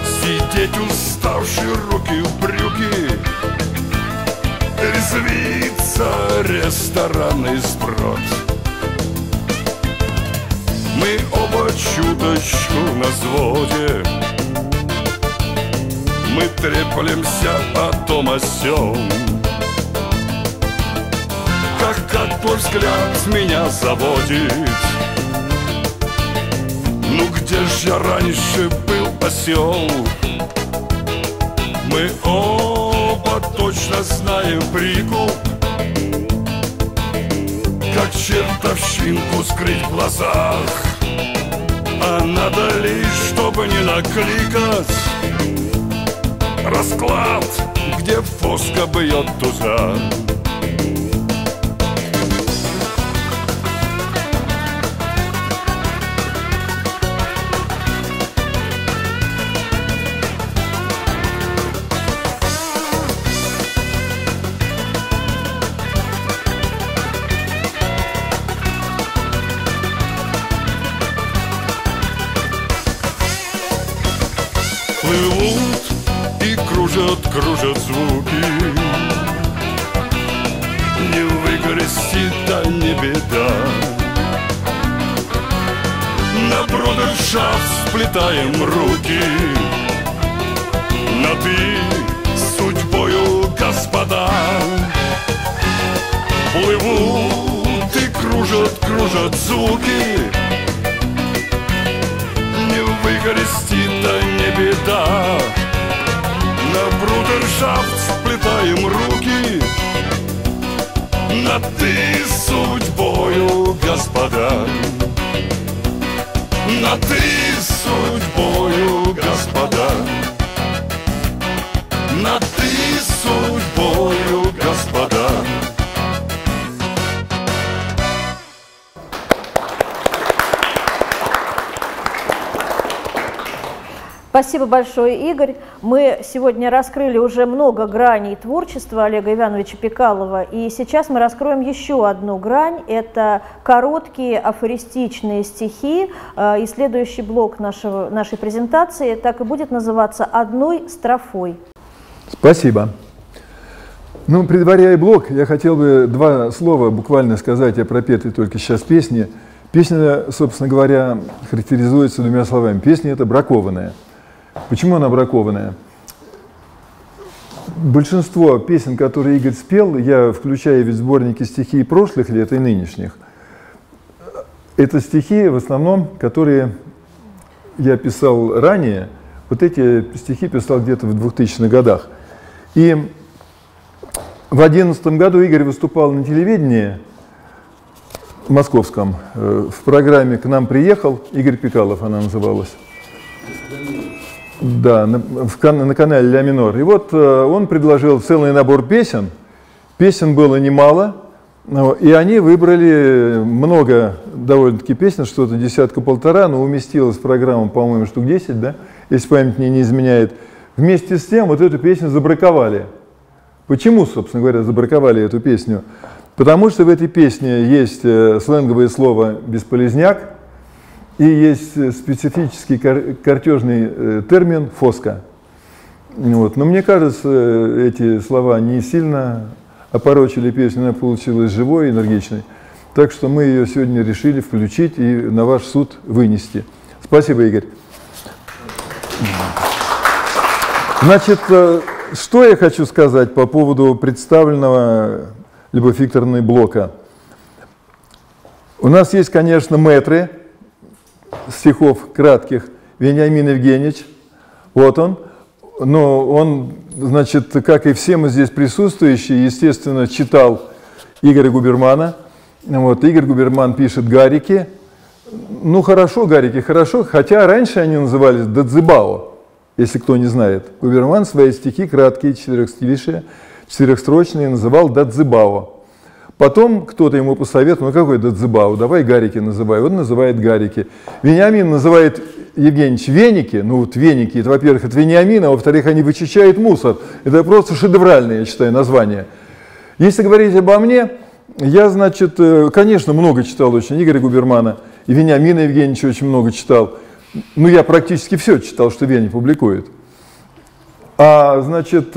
Сидеть уставшие руки в брюки, резвится ресторанный сброд. Мы оба чуточку на взводе, мы треплемся о том о сём. Как твой взгляд меня заводит, ну где ж я раньше был осел? Мы оба точно знаем прикуп, как чертовщинку скрыть в глазах, а надо лишь, чтобы не накликать, расклад, где фоска бьет туза. Кружат звуки, не выгорести, да не беда. На брудершафт сплетаем руки, на ты с судьбою, господа. Плывут и кружат, кружат звуки, не выгорести, да не беда. На брудершафт сплетаем руки, на ты с судьбою, господа. На ты с судьбою, господа. На ты с судьбою, господа. Спасибо большое, Игорь. Мы сегодня раскрыли уже много граней творчества Олега Ивановича Пикалова, и сейчас мы раскроем еще одну грань. Это короткие афористичные стихи, и следующий блок нашего, нашей презентации так и будет называться «Одной строфой». Спасибо. Ну, предваряя блок, я хотел бы два слова буквально сказать о пропетой только сейчас песне. Песня, собственно говоря, характеризуется двумя словами. Песня — это бракованная. Почему она бракованная? Большинство песен, которые Игорь спел, я включаю ведь сборники стихи прошлых лет и нынешних, это стихи в основном, которые я писал ранее. Вот эти стихи писал где-то в двухтысячных годах. И в две тысячи одиннадцатом году Игорь выступал на телевидении московском. В программе «К нам приехал» Игорь Пикалов, она называлась. Да, на, в, на канале «Ля Минор». И вот э, он предложил целый набор песен. Песен было немало, но, и они выбрали много довольно-таки песен, что-то десятка-полтора, но уместилась программа, по-моему, штук десять, да, если память мне не изменяет. Вместе с тем вот эту песню забраковали. Почему, собственно говоря, забраковали эту песню? Потому что в этой песне есть сленговое слово «бесполезняк», и есть специфический кар картежный термин «фоска». Вот. Но мне кажется, эти слова не сильно опорочили песню, она получилась живой, энергичной. Так что мы ее сегодня решили включить и на ваш суд вынести. Спасибо, Игорь. Значит, что я хочу сказать по поводу представленного Любовь Викторовной блока. У нас есть, конечно, мэтры стихов кратких. Вениамин Евгеньевич, вот он. Но он, значит, как и все мы здесь присутствующие, естественно, читал Игоря Губермана. Вот, Игорь Губерман пишет гарики. Ну хорошо, гарики, хорошо, хотя раньше они назывались дадзебао, если кто не знает. Губерман свои стихи краткие, четырехстрочные, называл дадзебао. Потом кто-то ему посоветовал, ну какой это дзыбау, давай гарики называй. Он называет гарики. Вениамин называет Евгеньевич веники. Ну вот веники, это, во-первых, от Вениамина, а во-вторых, они вычищают мусор. Это просто шедевральное, я считаю, название. Если говорить обо мне, я, значит, конечно, много читал очень Игоря Губермана. И Вениамина Евгеньевича очень много читал. Ну я практически все читал, что Веня публикует. А, значит...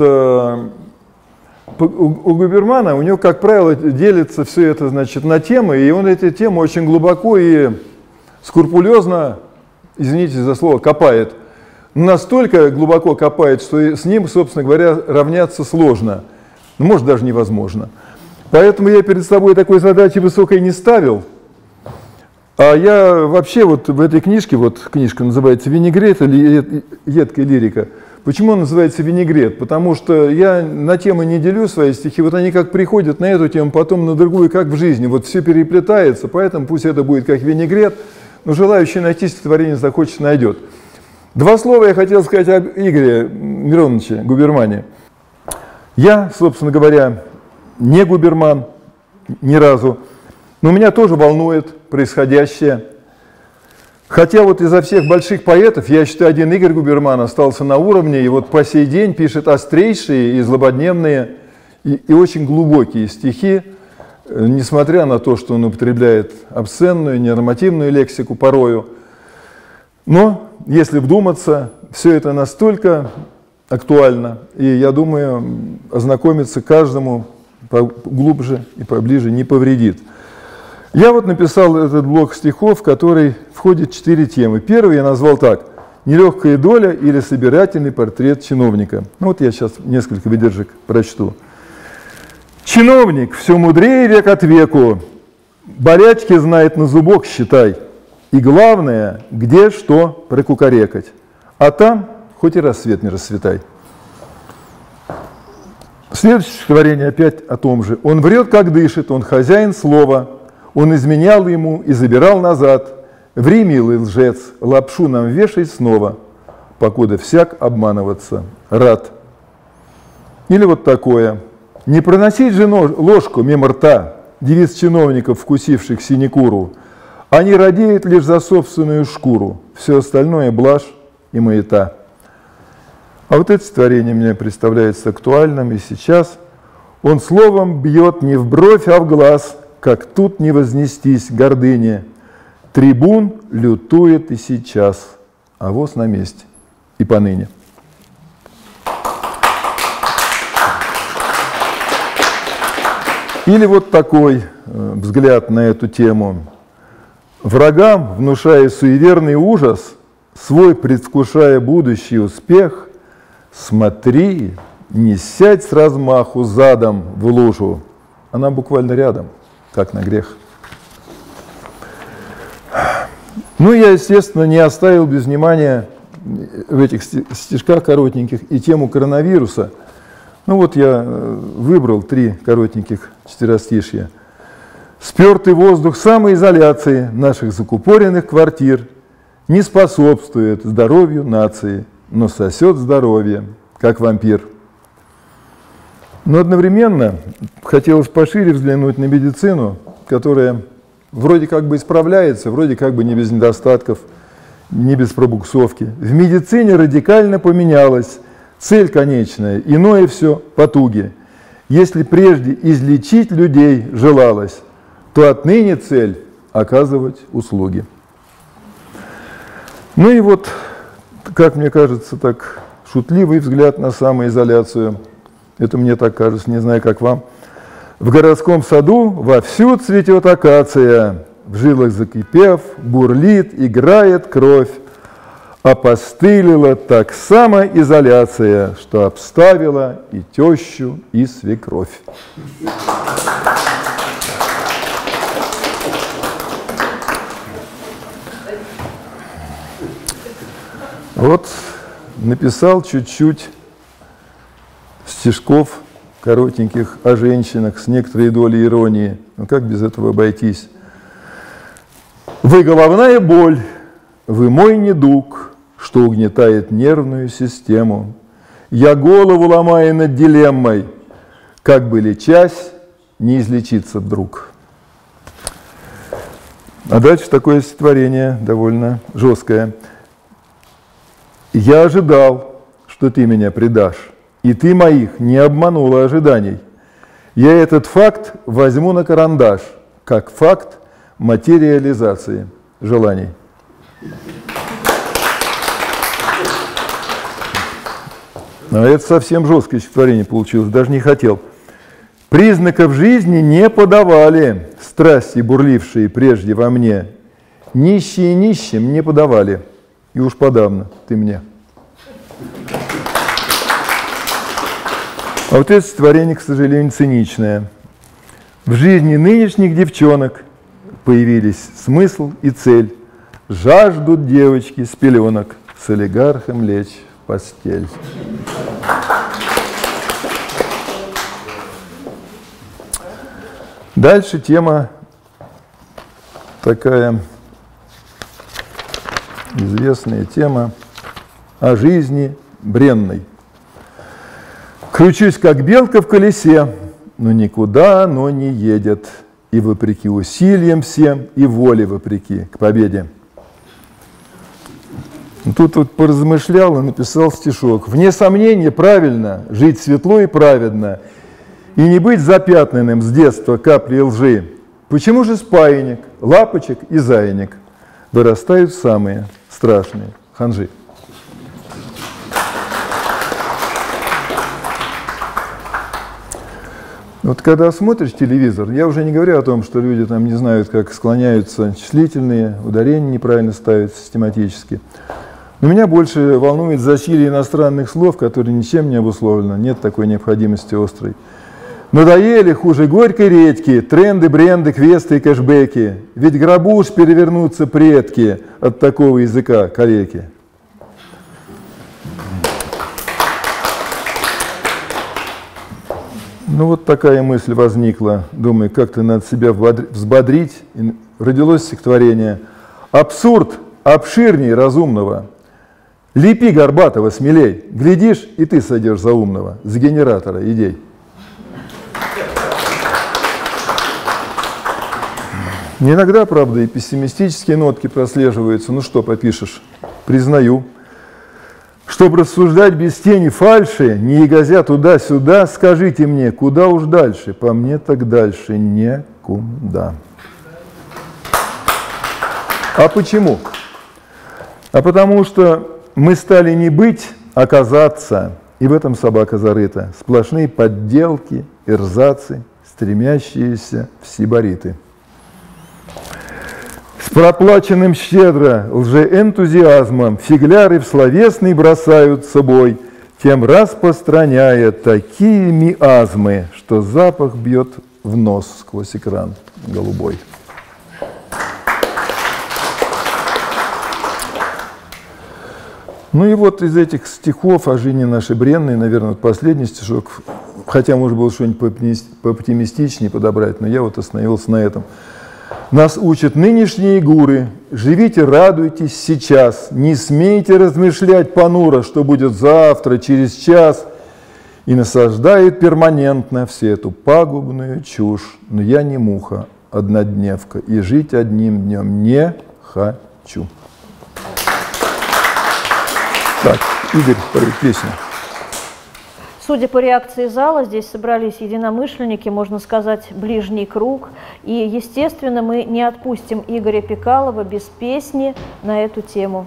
У Губермана, у него, как правило, делится все это, значит, на темы, и он эти темы очень глубоко и скрупулезно, извините за слово, копает. Настолько глубоко копает, что с ним, собственно говоря, равняться сложно, может, даже невозможно. Поэтому я перед собой такой задачи высокой не ставил. А я вообще вот в этой книжке, вот книжка называется «Винегрет» или «Едкая лирика». Почему он называется «Винегрет»? Потому что я на темы не делю свои стихи, вот они как приходят на эту тему, потом на другую, как в жизни, вот все переплетается, поэтому пусть это будет как «Винегрет», но желающий найти стихотворение захочет, найдет. Два слова я хотел сказать об Игоре Мироновиче Губермане. Я, собственно говоря, не Губерман ни разу, но меня тоже волнует происходящее. Хотя вот изо всех больших поэтов, я считаю, один Игорь Губерман остался на уровне, и вот по сей день пишет острейшие и злободневные, и, и очень глубокие стихи, несмотря на то, что он употребляет обсценную, ненормативную лексику порою. Но, если вдуматься, все это настолько актуально, и, я думаю, ознакомиться каждому глубже и поближе не повредит. Я вот написал этот блок стихов, в который входит четыре темы. Первый я назвал так: «Нелегкая доля» или «Собирательный портрет чиновника». Ну вот я сейчас несколько выдержек прочту. «Чиновник все мудрее век от веку, болячки знает на зубок, считай, и главное, где что прокукарекать, а там хоть и рассвет не расцветай». Следующее стихотворение опять о том же. «Он врет, как дышит, он хозяин слова, он изменял ему и забирал назад. Ври, милый лжец, лапшу нам вешай снова, покуда всяк обманываться рад». Или вот такое. «Не проносить же ложку мимо рта, девиц чиновников, вкусивших синекуру. Они радеют лишь за собственную шкуру, все остальное блажь и маята». А вот это стихотворение мне представляется актуальным и сейчас. «Он словом бьет не в бровь, а в глаз, как тут не вознестись гордыне. Трибун лютует и сейчас, а воз на месте и поныне». Или вот такой взгляд на эту тему. «Врагам, внушая суеверный ужас, свой предвкушая будущий успех, смотри, не сядь с размаху задом в лужу, она буквально рядом, как на грех». Ну, я, естественно, не оставил без внимания в этих стишках коротеньких и тему коронавируса. Ну, вот я выбрал три коротеньких четверостишья. «Спертый воздух самоизоляции наших закупоренных квартир не способствует здоровью нации, но сосет здоровье, как вампир». Но одновременно хотелось пошире взглянуть на медицину, которая вроде как бы исправляется, вроде как бы не без недостатков, не без пробуксовки. В медицине радикально поменялась цель конечная, иное все потуги. Если прежде излечить людей желалось, то отныне цель – оказывать услуги. Ну и вот, как мне кажется, так шутливый взгляд на самоизоляцию. Это мне так кажется, не знаю, как вам. «В городском саду вовсю цветет акация, в жилах закипев, бурлит, играет кровь. Опостылила так самоизоляция, что обставила и тещу, и свекровь». Вот написал чуть-чуть стишков коротеньких о женщинах с некоторой долей иронии. Ну как без этого обойтись? «Вы головная боль, вы мой недуг, что угнетает нервную систему. Я голову ломаю над дилеммой, как бы ли часть, не излечиться вдруг. А дальше такое стихотворение довольно жесткое. «Я ожидал, что ты меня предашь, и ты моих не обманула ожиданий. Я этот факт возьму на карандаш, как факт материализации желаний». А это совсем жесткое стихотворение получилось, даже не хотел. «Признаков жизни не подавали страсти, бурлившие прежде во мне. Нищие нищим не подавали, и уж подавно ты мне». А вот это стихотворение, к сожалению, циничное. «В жизни нынешних девчонок появились смысл и цель. Жаждут девочки с пеленок с олигархом лечь в постель». Дальше тема такая, известная тема о жизни бренной. «Кручусь, как белка в колесе, но никуда оно не едет, и вопреки усилиям всем, и воле вопреки к победе». Тут вот поразмышлял и написал стишок. «Вне сомнения, правильно жить светло и праведно, и не быть запятнанным с детства каплей лжи. Почему же спаянник, лапочек и зайник вырастают самые страшные ханжи?» Вот когда смотришь телевизор, я уже не говорю о том, что люди там не знают, как склоняются числительные, ударения неправильно ставят систематически. Но меня больше волнует засилье иностранных слов, которые ничем не обусловлено, нет такой необходимости острой. Надоели, хуже горькой редьки, тренды, бренды, квесты и кэшбэки. Ведь грабуш перевернутся предки от такого языка калеки. Ну вот такая мысль возникла. Думаю, как-то надо себя взбодрить. И родилось стихотворение. «Абсурд обширней разумного. Лепи, Горбатова, смелей. Глядишь, и ты сойдешь за умного, за генератора идей». Иногда, правда, и пессимистические нотки прослеживаются. Ну что попишешь? Признаю. «Чтобы рассуждать без тени фальши, не ягозя туда-сюда, скажите мне, куда уж дальше? По мне так дальше некуда». А почему? А потому что мы стали не быть, а казаться. И в этом собака зарыта. Сплошные подделки, эрзацы, стремящиеся в сибариты. С проплаченным щедро лжеэнтузиазмом фигляры в словесный бросают собой, тем распространяя такие миазмы, что запах бьет в нос сквозь экран голубой». Ну и вот из этих стихов о жизни нашей бренной, наверное, последний стишок, хотя можно было что-нибудь пооптимистичнее подобрать, но я вот остановился на этом. «Нас учат нынешние гуры, живите, радуйтесь сейчас, не смейте размышлять понуро, что будет завтра, через час, и насаждают перманентно всю эту пагубную чушь, но я не муха, однодневка, и жить одним днем не хочу». Так, Игорь, песню. Судя по реакции зала, здесь собрались единомышленники, можно сказать, ближний круг. И, естественно, мы не отпустим Игоря Пикалова без песни на эту тему.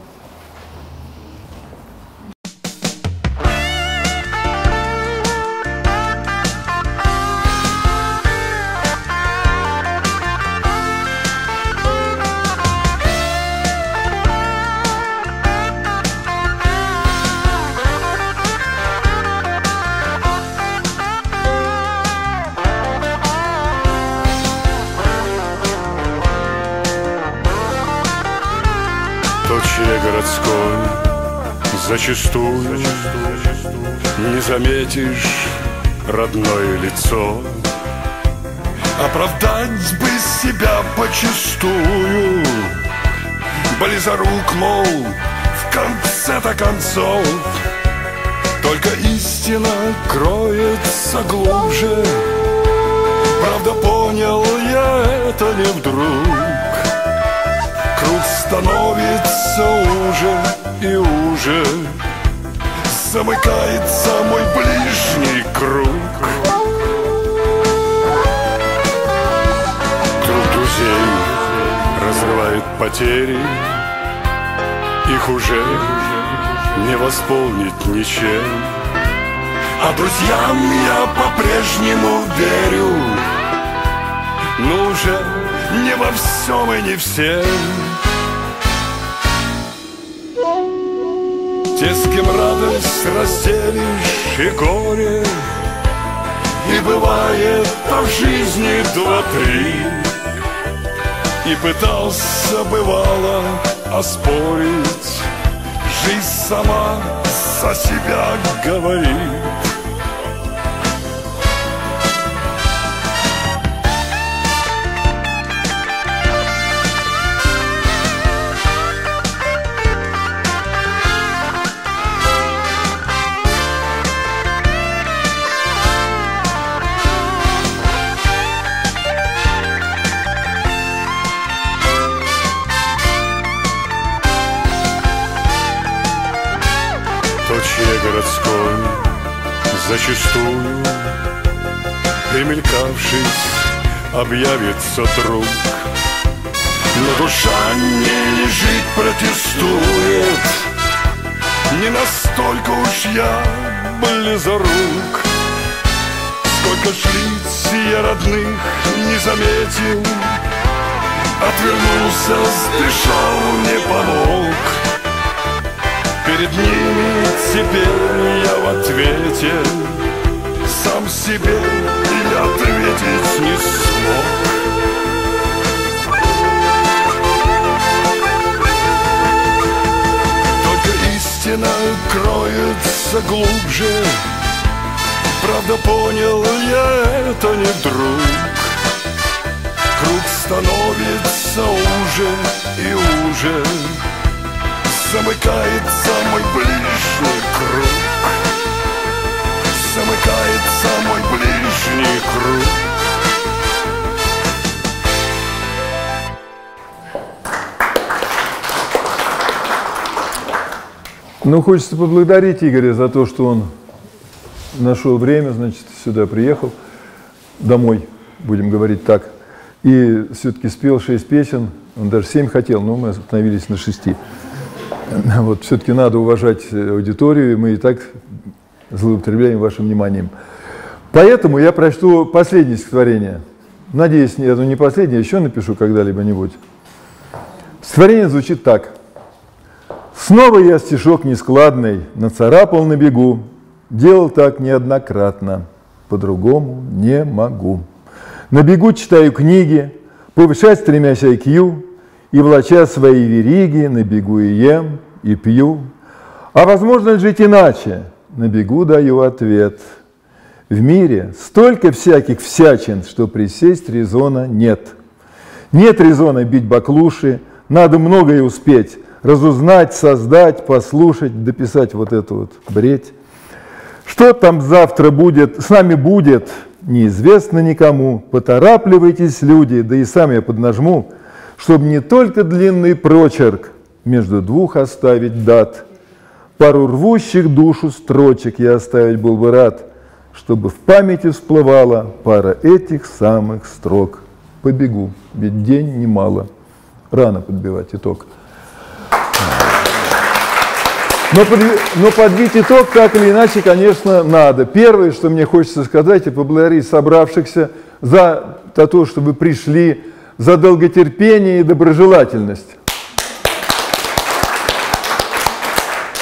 Зачастую не заметишь родное лицо, оправдать бы себя почистую, близорук, мол, в конце-то концов. Только истина кроется глубже, Правда, понял я это не вдруг. Круг становится уже и уже. Замыкается мой ближний круг. Круг друзей разрывает потери. Их уже не восполнить ничем. А друзьям я по-прежнему верю, но уже не во всем и не всем. Те, с кем радость разделишь и горе, и бывает по жизни два-три. И пытался, бывало, оспорить, жизнь сама за себя говорит. Городской, зачастую примелькавшись, объявится друг. Но душа не лежит, протестует, не настолько уж я близорук. Сколько шлиц я родных не заметил, отвернулся, спешил, не помог. Перед ними теперь я в ответе, сам себе и ответить не смог. Только истина кроется глубже, правда понял я это не вдруг. Круг становится уже и уже. Замыкается мой ближний круг. Замыкается мой ближний круг. Ну, хочется поблагодарить Игоря за то, что он нашел время, значит, сюда приехал, домой, будем говорить так. И все-таки спел шесть песен, он даже семь хотел, но мы остановились на шести. Вот, все-таки надо уважать аудиторию, и мы и так злоупотребляем вашим вниманием. Поэтому я прочту последнее стихотворение. Надеюсь, это не последнее, еще напишу когда-либо-нибудь. Стихотворение звучит так. Снова я стишок нескладный нацарапал на бегу, делал так неоднократно, по-другому не могу. На бегу читаю книги, повышать стремясь ай кью, и влача свои вериги, на бегу и ем, и пью. А возможно ли жить иначе? На бегу даю ответ. В мире столько всяких всячин, что присесть резона нет. Нет резона бить баклуши, надо многое успеть. Разузнать, создать, послушать, дописать вот эту вот бредь. Что там завтра будет, с нами будет, неизвестно никому. Поторапливайтесь, люди, да и сам я поднажму, чтобы не только длинный прочерк между двух оставить дат. Пару рвущих душу строчек я оставить был бы рад, чтобы в памяти всплывала пара этих самых строк. Побегу, ведь день немало. Рано подбивать итог. Но, под, но подбить итог так или иначе, конечно, надо. Первое, что мне хочется сказать, и поблагодарить собравшихся за то, что вы пришли, за долготерпение и доброжелательность.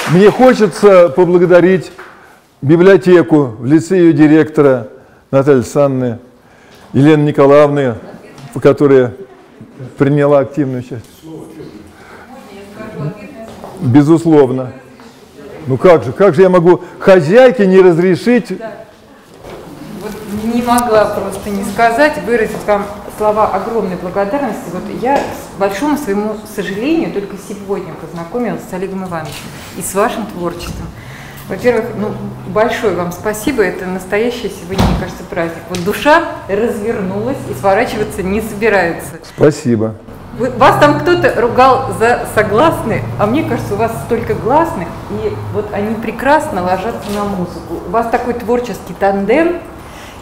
Мне хочется поблагодарить библиотеку в лице ее директора Натальи Александровны, Елены Николаевны, которая приняла активную часть. Безусловно. Ну как же, как же я могу хозяйке не разрешить? Не могла просто не сказать, выразить вам слова огромной благодарности. Вот я, к большому своему сожалению, только сегодня познакомилась с Олегом Ивановичем и с вашим творчеством. Во-первых, ну, большое вам спасибо, это настоящий сегодня, мне кажется, праздник. Вот душа развернулась и сворачиваться не собирается. Спасибо. Вы, вас там кто-то ругал за согласные, а мне кажется, у вас столько гласных, и вот они прекрасно ложатся на музыку. У вас такой творческий тандем,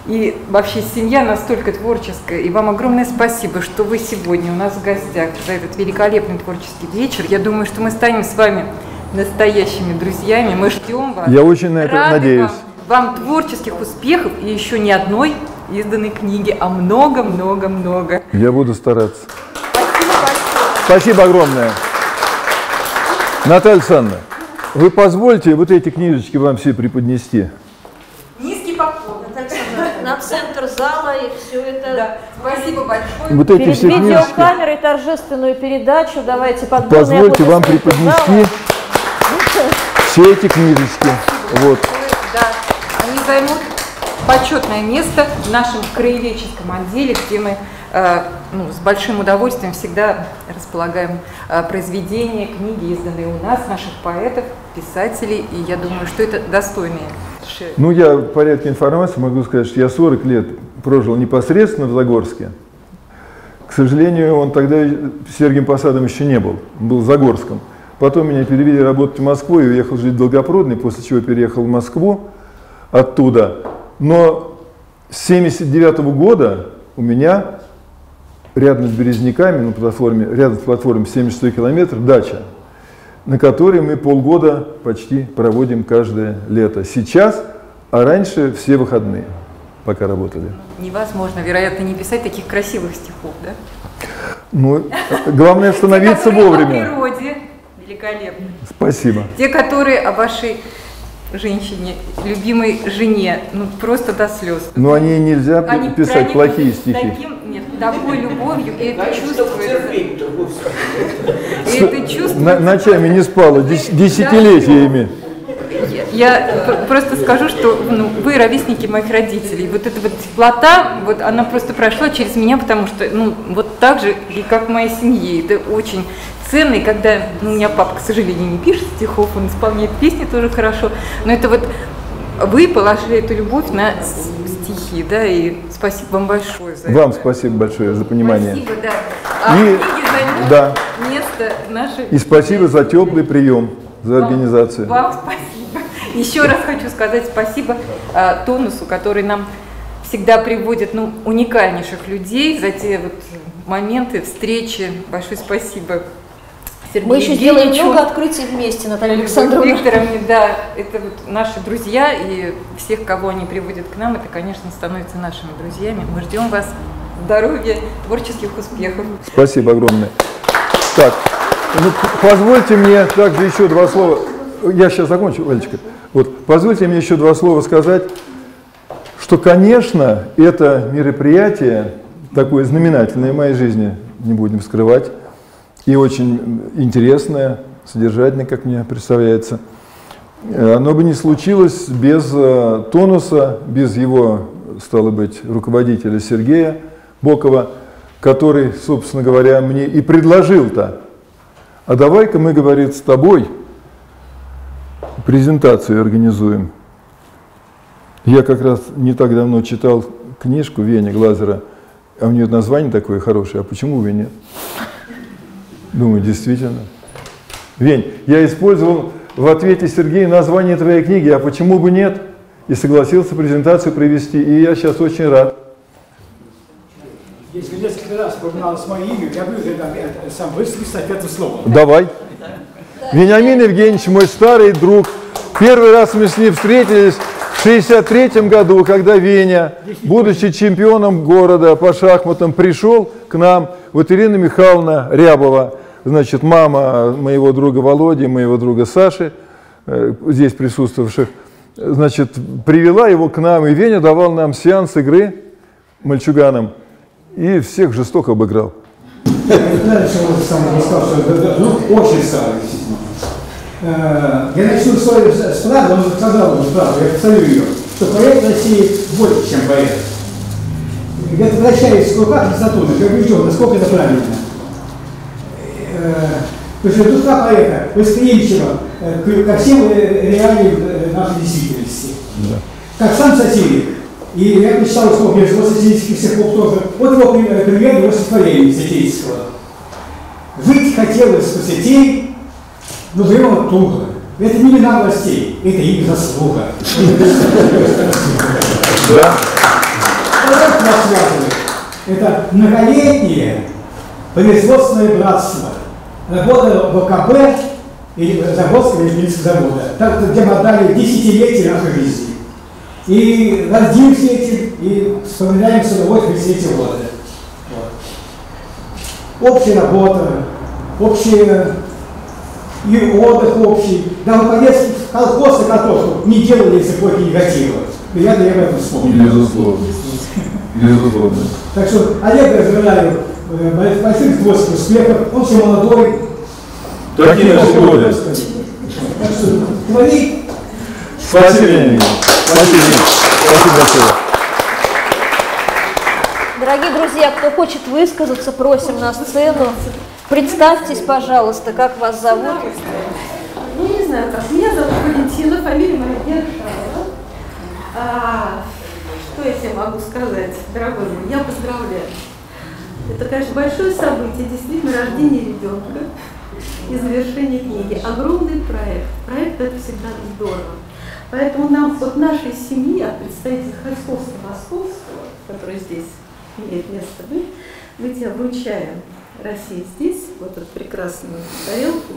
и вообще семья настолько творческая. И вам огромное спасибо, что вы сегодня у нас в гостях за этот великолепный творческий вечер. Я думаю, что мы станем с вами настоящими друзьями. Мы ждем вас. Я очень на это надеюсь. Вам, вам творческих успехов и еще не одной изданной книги, а много-много-много. Я буду стараться. Спасибо большое. Спасибо огромное. Наталья Александровна, вы позвольте вот эти книжечки вам все преподнести. Низкий поклон. На центр зала и все это. Да. Спасибо большое. Вот эти перед все видеокамерой торжественную передачу давайте подборную. Позвольте вам преподнести все эти книжечки. Вот. Да. Они займут почетное место в нашем краеведческом отделе, где мы э, ну, с большим удовольствием всегда располагаем э, произведения, книги, изданные у нас, наших поэтов, писателей. И я думаю, что это достойные. Ну, я в порядке информации могу сказать, что я сорок лет прожил непосредственно в Загорске. К сожалению, он тогда Сергием Посадом еще не был, он был в Загорском. Потом меня перевели работать в Москву и уехал жить в Долгопрудный, после чего переехал в Москву оттуда. Но с семьдесят девятого года у меня рядом с Березняками, на платформе, рядом с платформой семьдесят шестой километр, дача, на которой мы полгода почти проводим каждое лето. Сейчас, а раньше все выходные, пока работали. Невозможно, вероятно, не писать таких красивых стихов, да? Ну, главное остановиться вовремя. Великолепно. Спасибо. Те, которые о вашей женщине, любимой жене, ну просто до слез. Но они нельзя они писать плохие стихи. Таким, нет, такой любовью, и это чувствуется. Это чувствуется. Ночами не спала, десятилетиями. Я просто скажу, что ну, вы ровесники моих родителей. Вот эта вот теплота, вот она просто прошла через меня, потому что ну, вот так же, и как в моей семье. Это очень ценно. И когда ну, у меня папа, к сожалению, не пишет стихов, он исполняет песни тоже хорошо. Но это вот вы положили эту любовь на стихи. Да, и спасибо вам большое за это. Вам спасибо большое за понимание. Спасибо, да. А и, да. Место нашей... и спасибо за теплый прием, за вам, организацию. Вам спасибо. Еще раз хочу сказать спасибо а, Тонусу, который нам всегда приводит ну, уникальнейших людей за те вот моменты, встречи. Большое спасибо Сергею Мы еще делаем много открытий вместе, Наталья Александровна. Викторовне, да, это вот наши друзья, и всех, кого они приводят к нам, это, конечно, становится нашими друзьями. Мы ждем вас здоровья, творческих успехов. Спасибо огромное. Так, ну, позвольте мне также еще два слова. Я сейчас закончу, Валечка. Вот, позвольте мне еще два слова сказать, что, конечно, это мероприятие, такое знаменательное в моей жизни, не будем скрывать, и очень интересное, содержательное, как мне представляется, оно бы не случилось без Тонуса, без его, стало быть, руководителя Сергея Бокова, который, собственно говоря, мне и предложил-то, а давай-ка мы, говорит, с тобой презентацию организуем. Я как раз не так давно читал книжку Вене Глазера, а у нее название такое хорошее, а почему бы нет? Думаю, действительно. Вень, я использовал в ответе Сергея название твоей книги, а почему бы нет? И согласился презентацию провести, и я сейчас очень рад. Если несколько раз упоминалось мое имя, я буду сам выслушать это слово. Давай. Вениамин Евгеньевич, мой старый друг. Первый раз мы с ним встретились в шестьдесят третьем году, когда Веня, будучи чемпионом города по шахматам, пришел к нам. Ватерина Михайловна Рябова, значит, мама моего друга Володи, моего друга Саши, здесь присутствовавших, значит, привела его к нам, и Веня давал нам сеанс игры мальчуганам и всех жестоко обыграл. Я не знаю, что он сам рассказал, что друг очень старый, действительно. Я начну свою страну, он сказал уже правду, я повторю ее, что поэт России больше, чем поэт. Я возвращаюсь в руках и Сатурна, я убежден, насколько это правильно. Потому что душа поэта восприимчива ко всем реалиям нашей действительности. Да. Как сам сатирик. И я прочитал из его сатирических стихов тоже. Вот его пример, пример его стихотворения сатирического. Жить хотелось по сетей, но живем туго. Это не вина властей, это их заслуга. Да. Это многолетнее производственное братство. Работа в ВКП или Загорского или Климентского завода. Так что где мы отдали десятилетия нашей жизни. И родимся этим, и вспоминаем с удовольствием все эти годы. Вот. Общая работа, общая и отдых общий. Да, наконец, колхозы картошку не делали из эпохи негатива. Но я, я об этом вспомнил. Безусловно. Безусловно. Так что Олег, я желаю больших творческих успехов. Он все молодой. Такие наши годы. Так что твори. Спасибо, Вене. Спасибо. Спасибо большое. Дорогие друзья, кто хочет высказаться, просим на сцену. Представьтесь, пожалуйста, как вас зовут? Ну, не знаю, как. Меня зовут Валентина, фамилия моя Николаевна. А, что я тебе могу сказать, дорогой мой? Я поздравляю. Это, конечно, большое событие, действительно, рождение ребенка и завершение книги. Огромный проект. Проект – это всегда здорово. Поэтому нам от нашей семьи, от представителей Харьковского, Московского, который здесь имеет место быть, мы тебя вручаем. Россия здесь, вот эту прекрасную тарелку.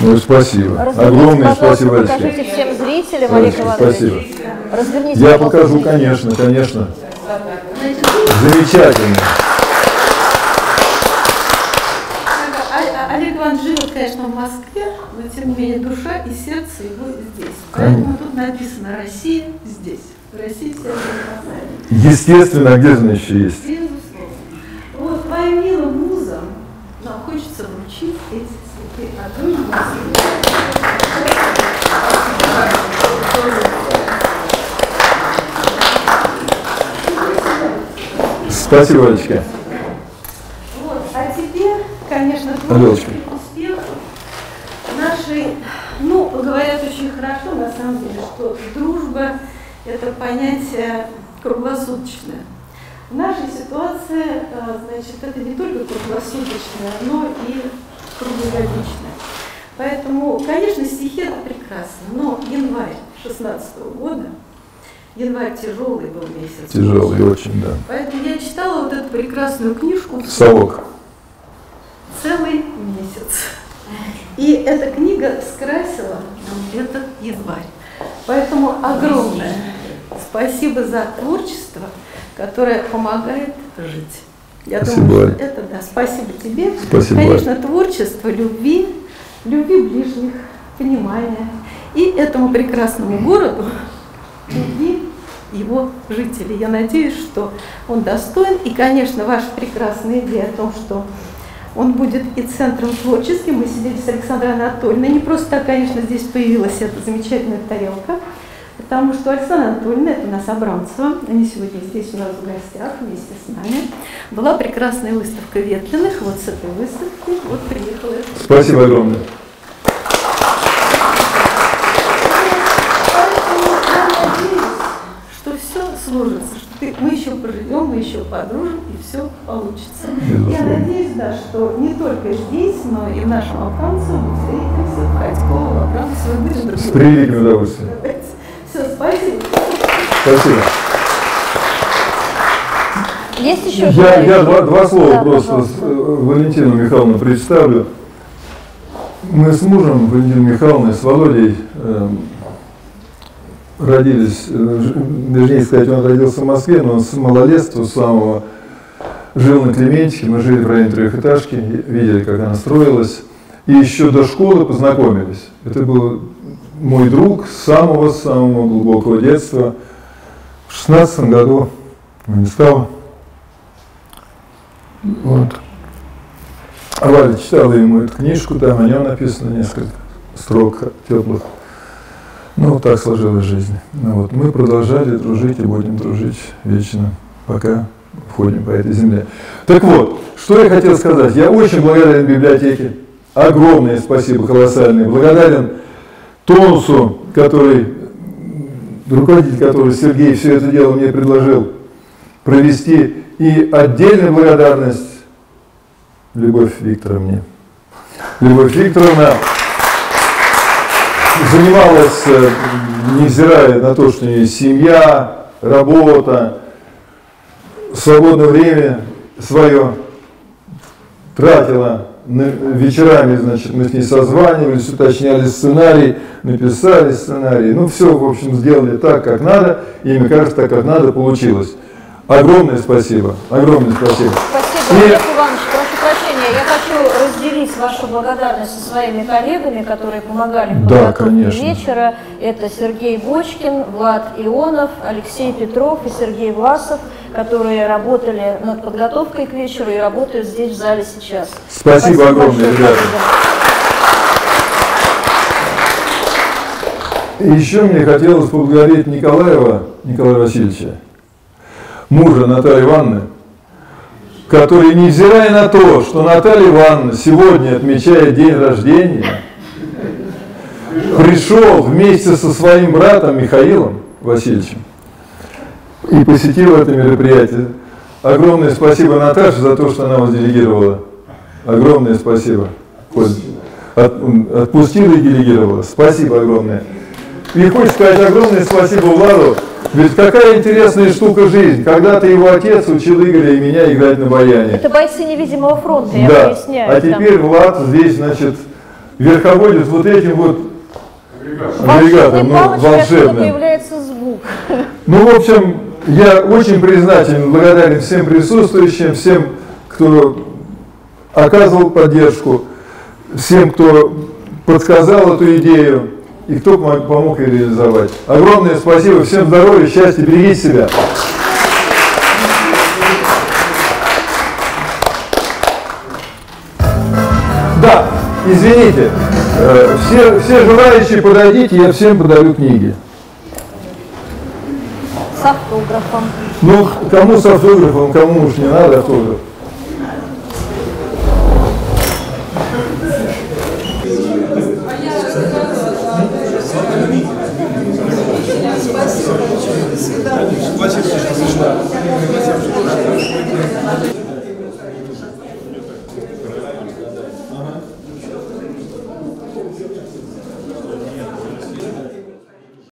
Ну, спасибо. Разверните, огромное спасибо большое. Покажите всем зрителям, Олег Иванович. Спасибо. Разверните, я покажу, конечно, конечно. Замечательно. Олег Иванович живет, конечно, в Москве, но тем не менее душа и сердце его здесь. Поэтому тут написано «Россия здесь». Россия здесь. Естественно, а где же она еще есть? Спасибо, Олечка. Вот, а теперь, конечно, творческих успехов нашей, ну, говорят очень хорошо, на самом деле, что дружба – это понятие круглосуточное. В нашей ситуации, значит, это не только круглосуточное, но и круглогодичное. Поэтому, конечно, стихи – это прекрасно, но январь шестнадцатого года, январь тяжелый был месяц. Тяжелый очень, да. Поэтому я читала вот эту прекрасную книжку «Совок» целый месяц. И эта книга скрасила этот январь. Поэтому огромное спасибо за творчество, которое помогает жить. Я спасибо. Думаю, что это да. Спасибо тебе. Спасибо. Конечно, творчество, любви, любви ближних, понимания. И этому прекрасному городу, любви его жителей. Я надеюсь, что он достоин. И, конечно, ваша прекрасная идея о том, что он будет и центром творческим. Мы сидели с Александрой Анатольевной. Не просто так, конечно, здесь появилась эта замечательная тарелка, потому что Александра Анатольевна, это у нас Абрамцева, они сегодня здесь у нас в гостях вместе с нами. Была прекрасная выставка Ветлиных. Вот с этой выставки вот приехала. Спасибо огромное. Сложится, что ты, мы еще проживем, мы еще подружим, и все получится. Я надеюсь, да, что не только здесь, но и в нашем Алканцеве, мы встретимся в Харькове, Абрамцеве, мы же другие. С превеликим удовольствием. Все, спасибо. Спасибо. Есть еще? Я, я два, два слова да, просто пожалуйста. Валентину Михайловну представлю. Мы с мужем, Валентиной Михайловной, с Володей, э, родились, вернее сказать, он родился в Москве, но он с малолетства самого жил на Климентике, мы жили в районе трехэтажки, видели, как она строилась, и еще до школы познакомились. Это был мой друг с самого-самого глубокого детства. В шестнадцатом году он не стал. Вот. А Валя читала ему эту книжку, там о нем написано несколько строк теплых. Ну, так сложилась жизнь. Ну, вот. Мы продолжали дружить и будем дружить вечно, пока ходим по этой земле. Так вот, что я хотел сказать. Я очень благодарен библиотеке. Огромное спасибо, колоссальное. Благодарен Тонусу, который руководитель, который Сергей все это дело мне предложил провести. И отдельная благодарность Любовь Викторовне. Любовь Викторовна занималась, невзирая на то, что у нее семья, работа, свободное время свое тратила. Вечерами, значит, мы с ней созванивались, уточняли сценарий, написали сценарий. Ну, все, в общем, сделали так, как надо, и, мне кажется, так, как надо, получилось. Огромное спасибо. Огромное спасибо. Спасибо, Олег Иванович. Прошу прощения, я хочу разделить вашу благодарность со своими коллегами, которые помогали в подготовке вечера. Это Сергей Бочкин, Влад Ионов, Алексей Петров и Сергей Власов, которые работали над подготовкой к вечеру и работают здесь, в зале, сейчас. Спасибо, спасибо огромное, ребята. Еще мне хотелось поблагодарить Николаева Николая Васильевича, мужа Натальи Ивановны, который, невзирая на то, что Наталья Ивановна сегодня отмечает день рождения, пришел вместе со своим братом Михаилом Васильевичем и посетил это мероприятие. Огромное спасибо Наташе за то, что она вас делегировала. Огромное спасибо. Отпустила и делегировала. Спасибо огромное. И хочу сказать огромное спасибо Владу. Ведь какая интересная штука жизнь. Когда-то его отец учил Игоря и меня играть на баяне. Это бойцы невидимого фронта, я да. поясняю. А теперь там Влад здесь, значит, верховодит вот этим вот агрегатом. Ну, волшебным. Появляется звук. Ну, в общем, я очень признателен, благодарен всем присутствующим, всем, кто оказывал поддержку, всем, кто подсказал эту идею. И кто помог ее реализовать. Огромное спасибо. Всем здоровья, счастья, берегите себя. Да, извините, все, все желающие подойдите, я всем подарю книги. С автографом. Ну, кому с автографом, кому уж не надо автограф. Спасибо. Спасибо.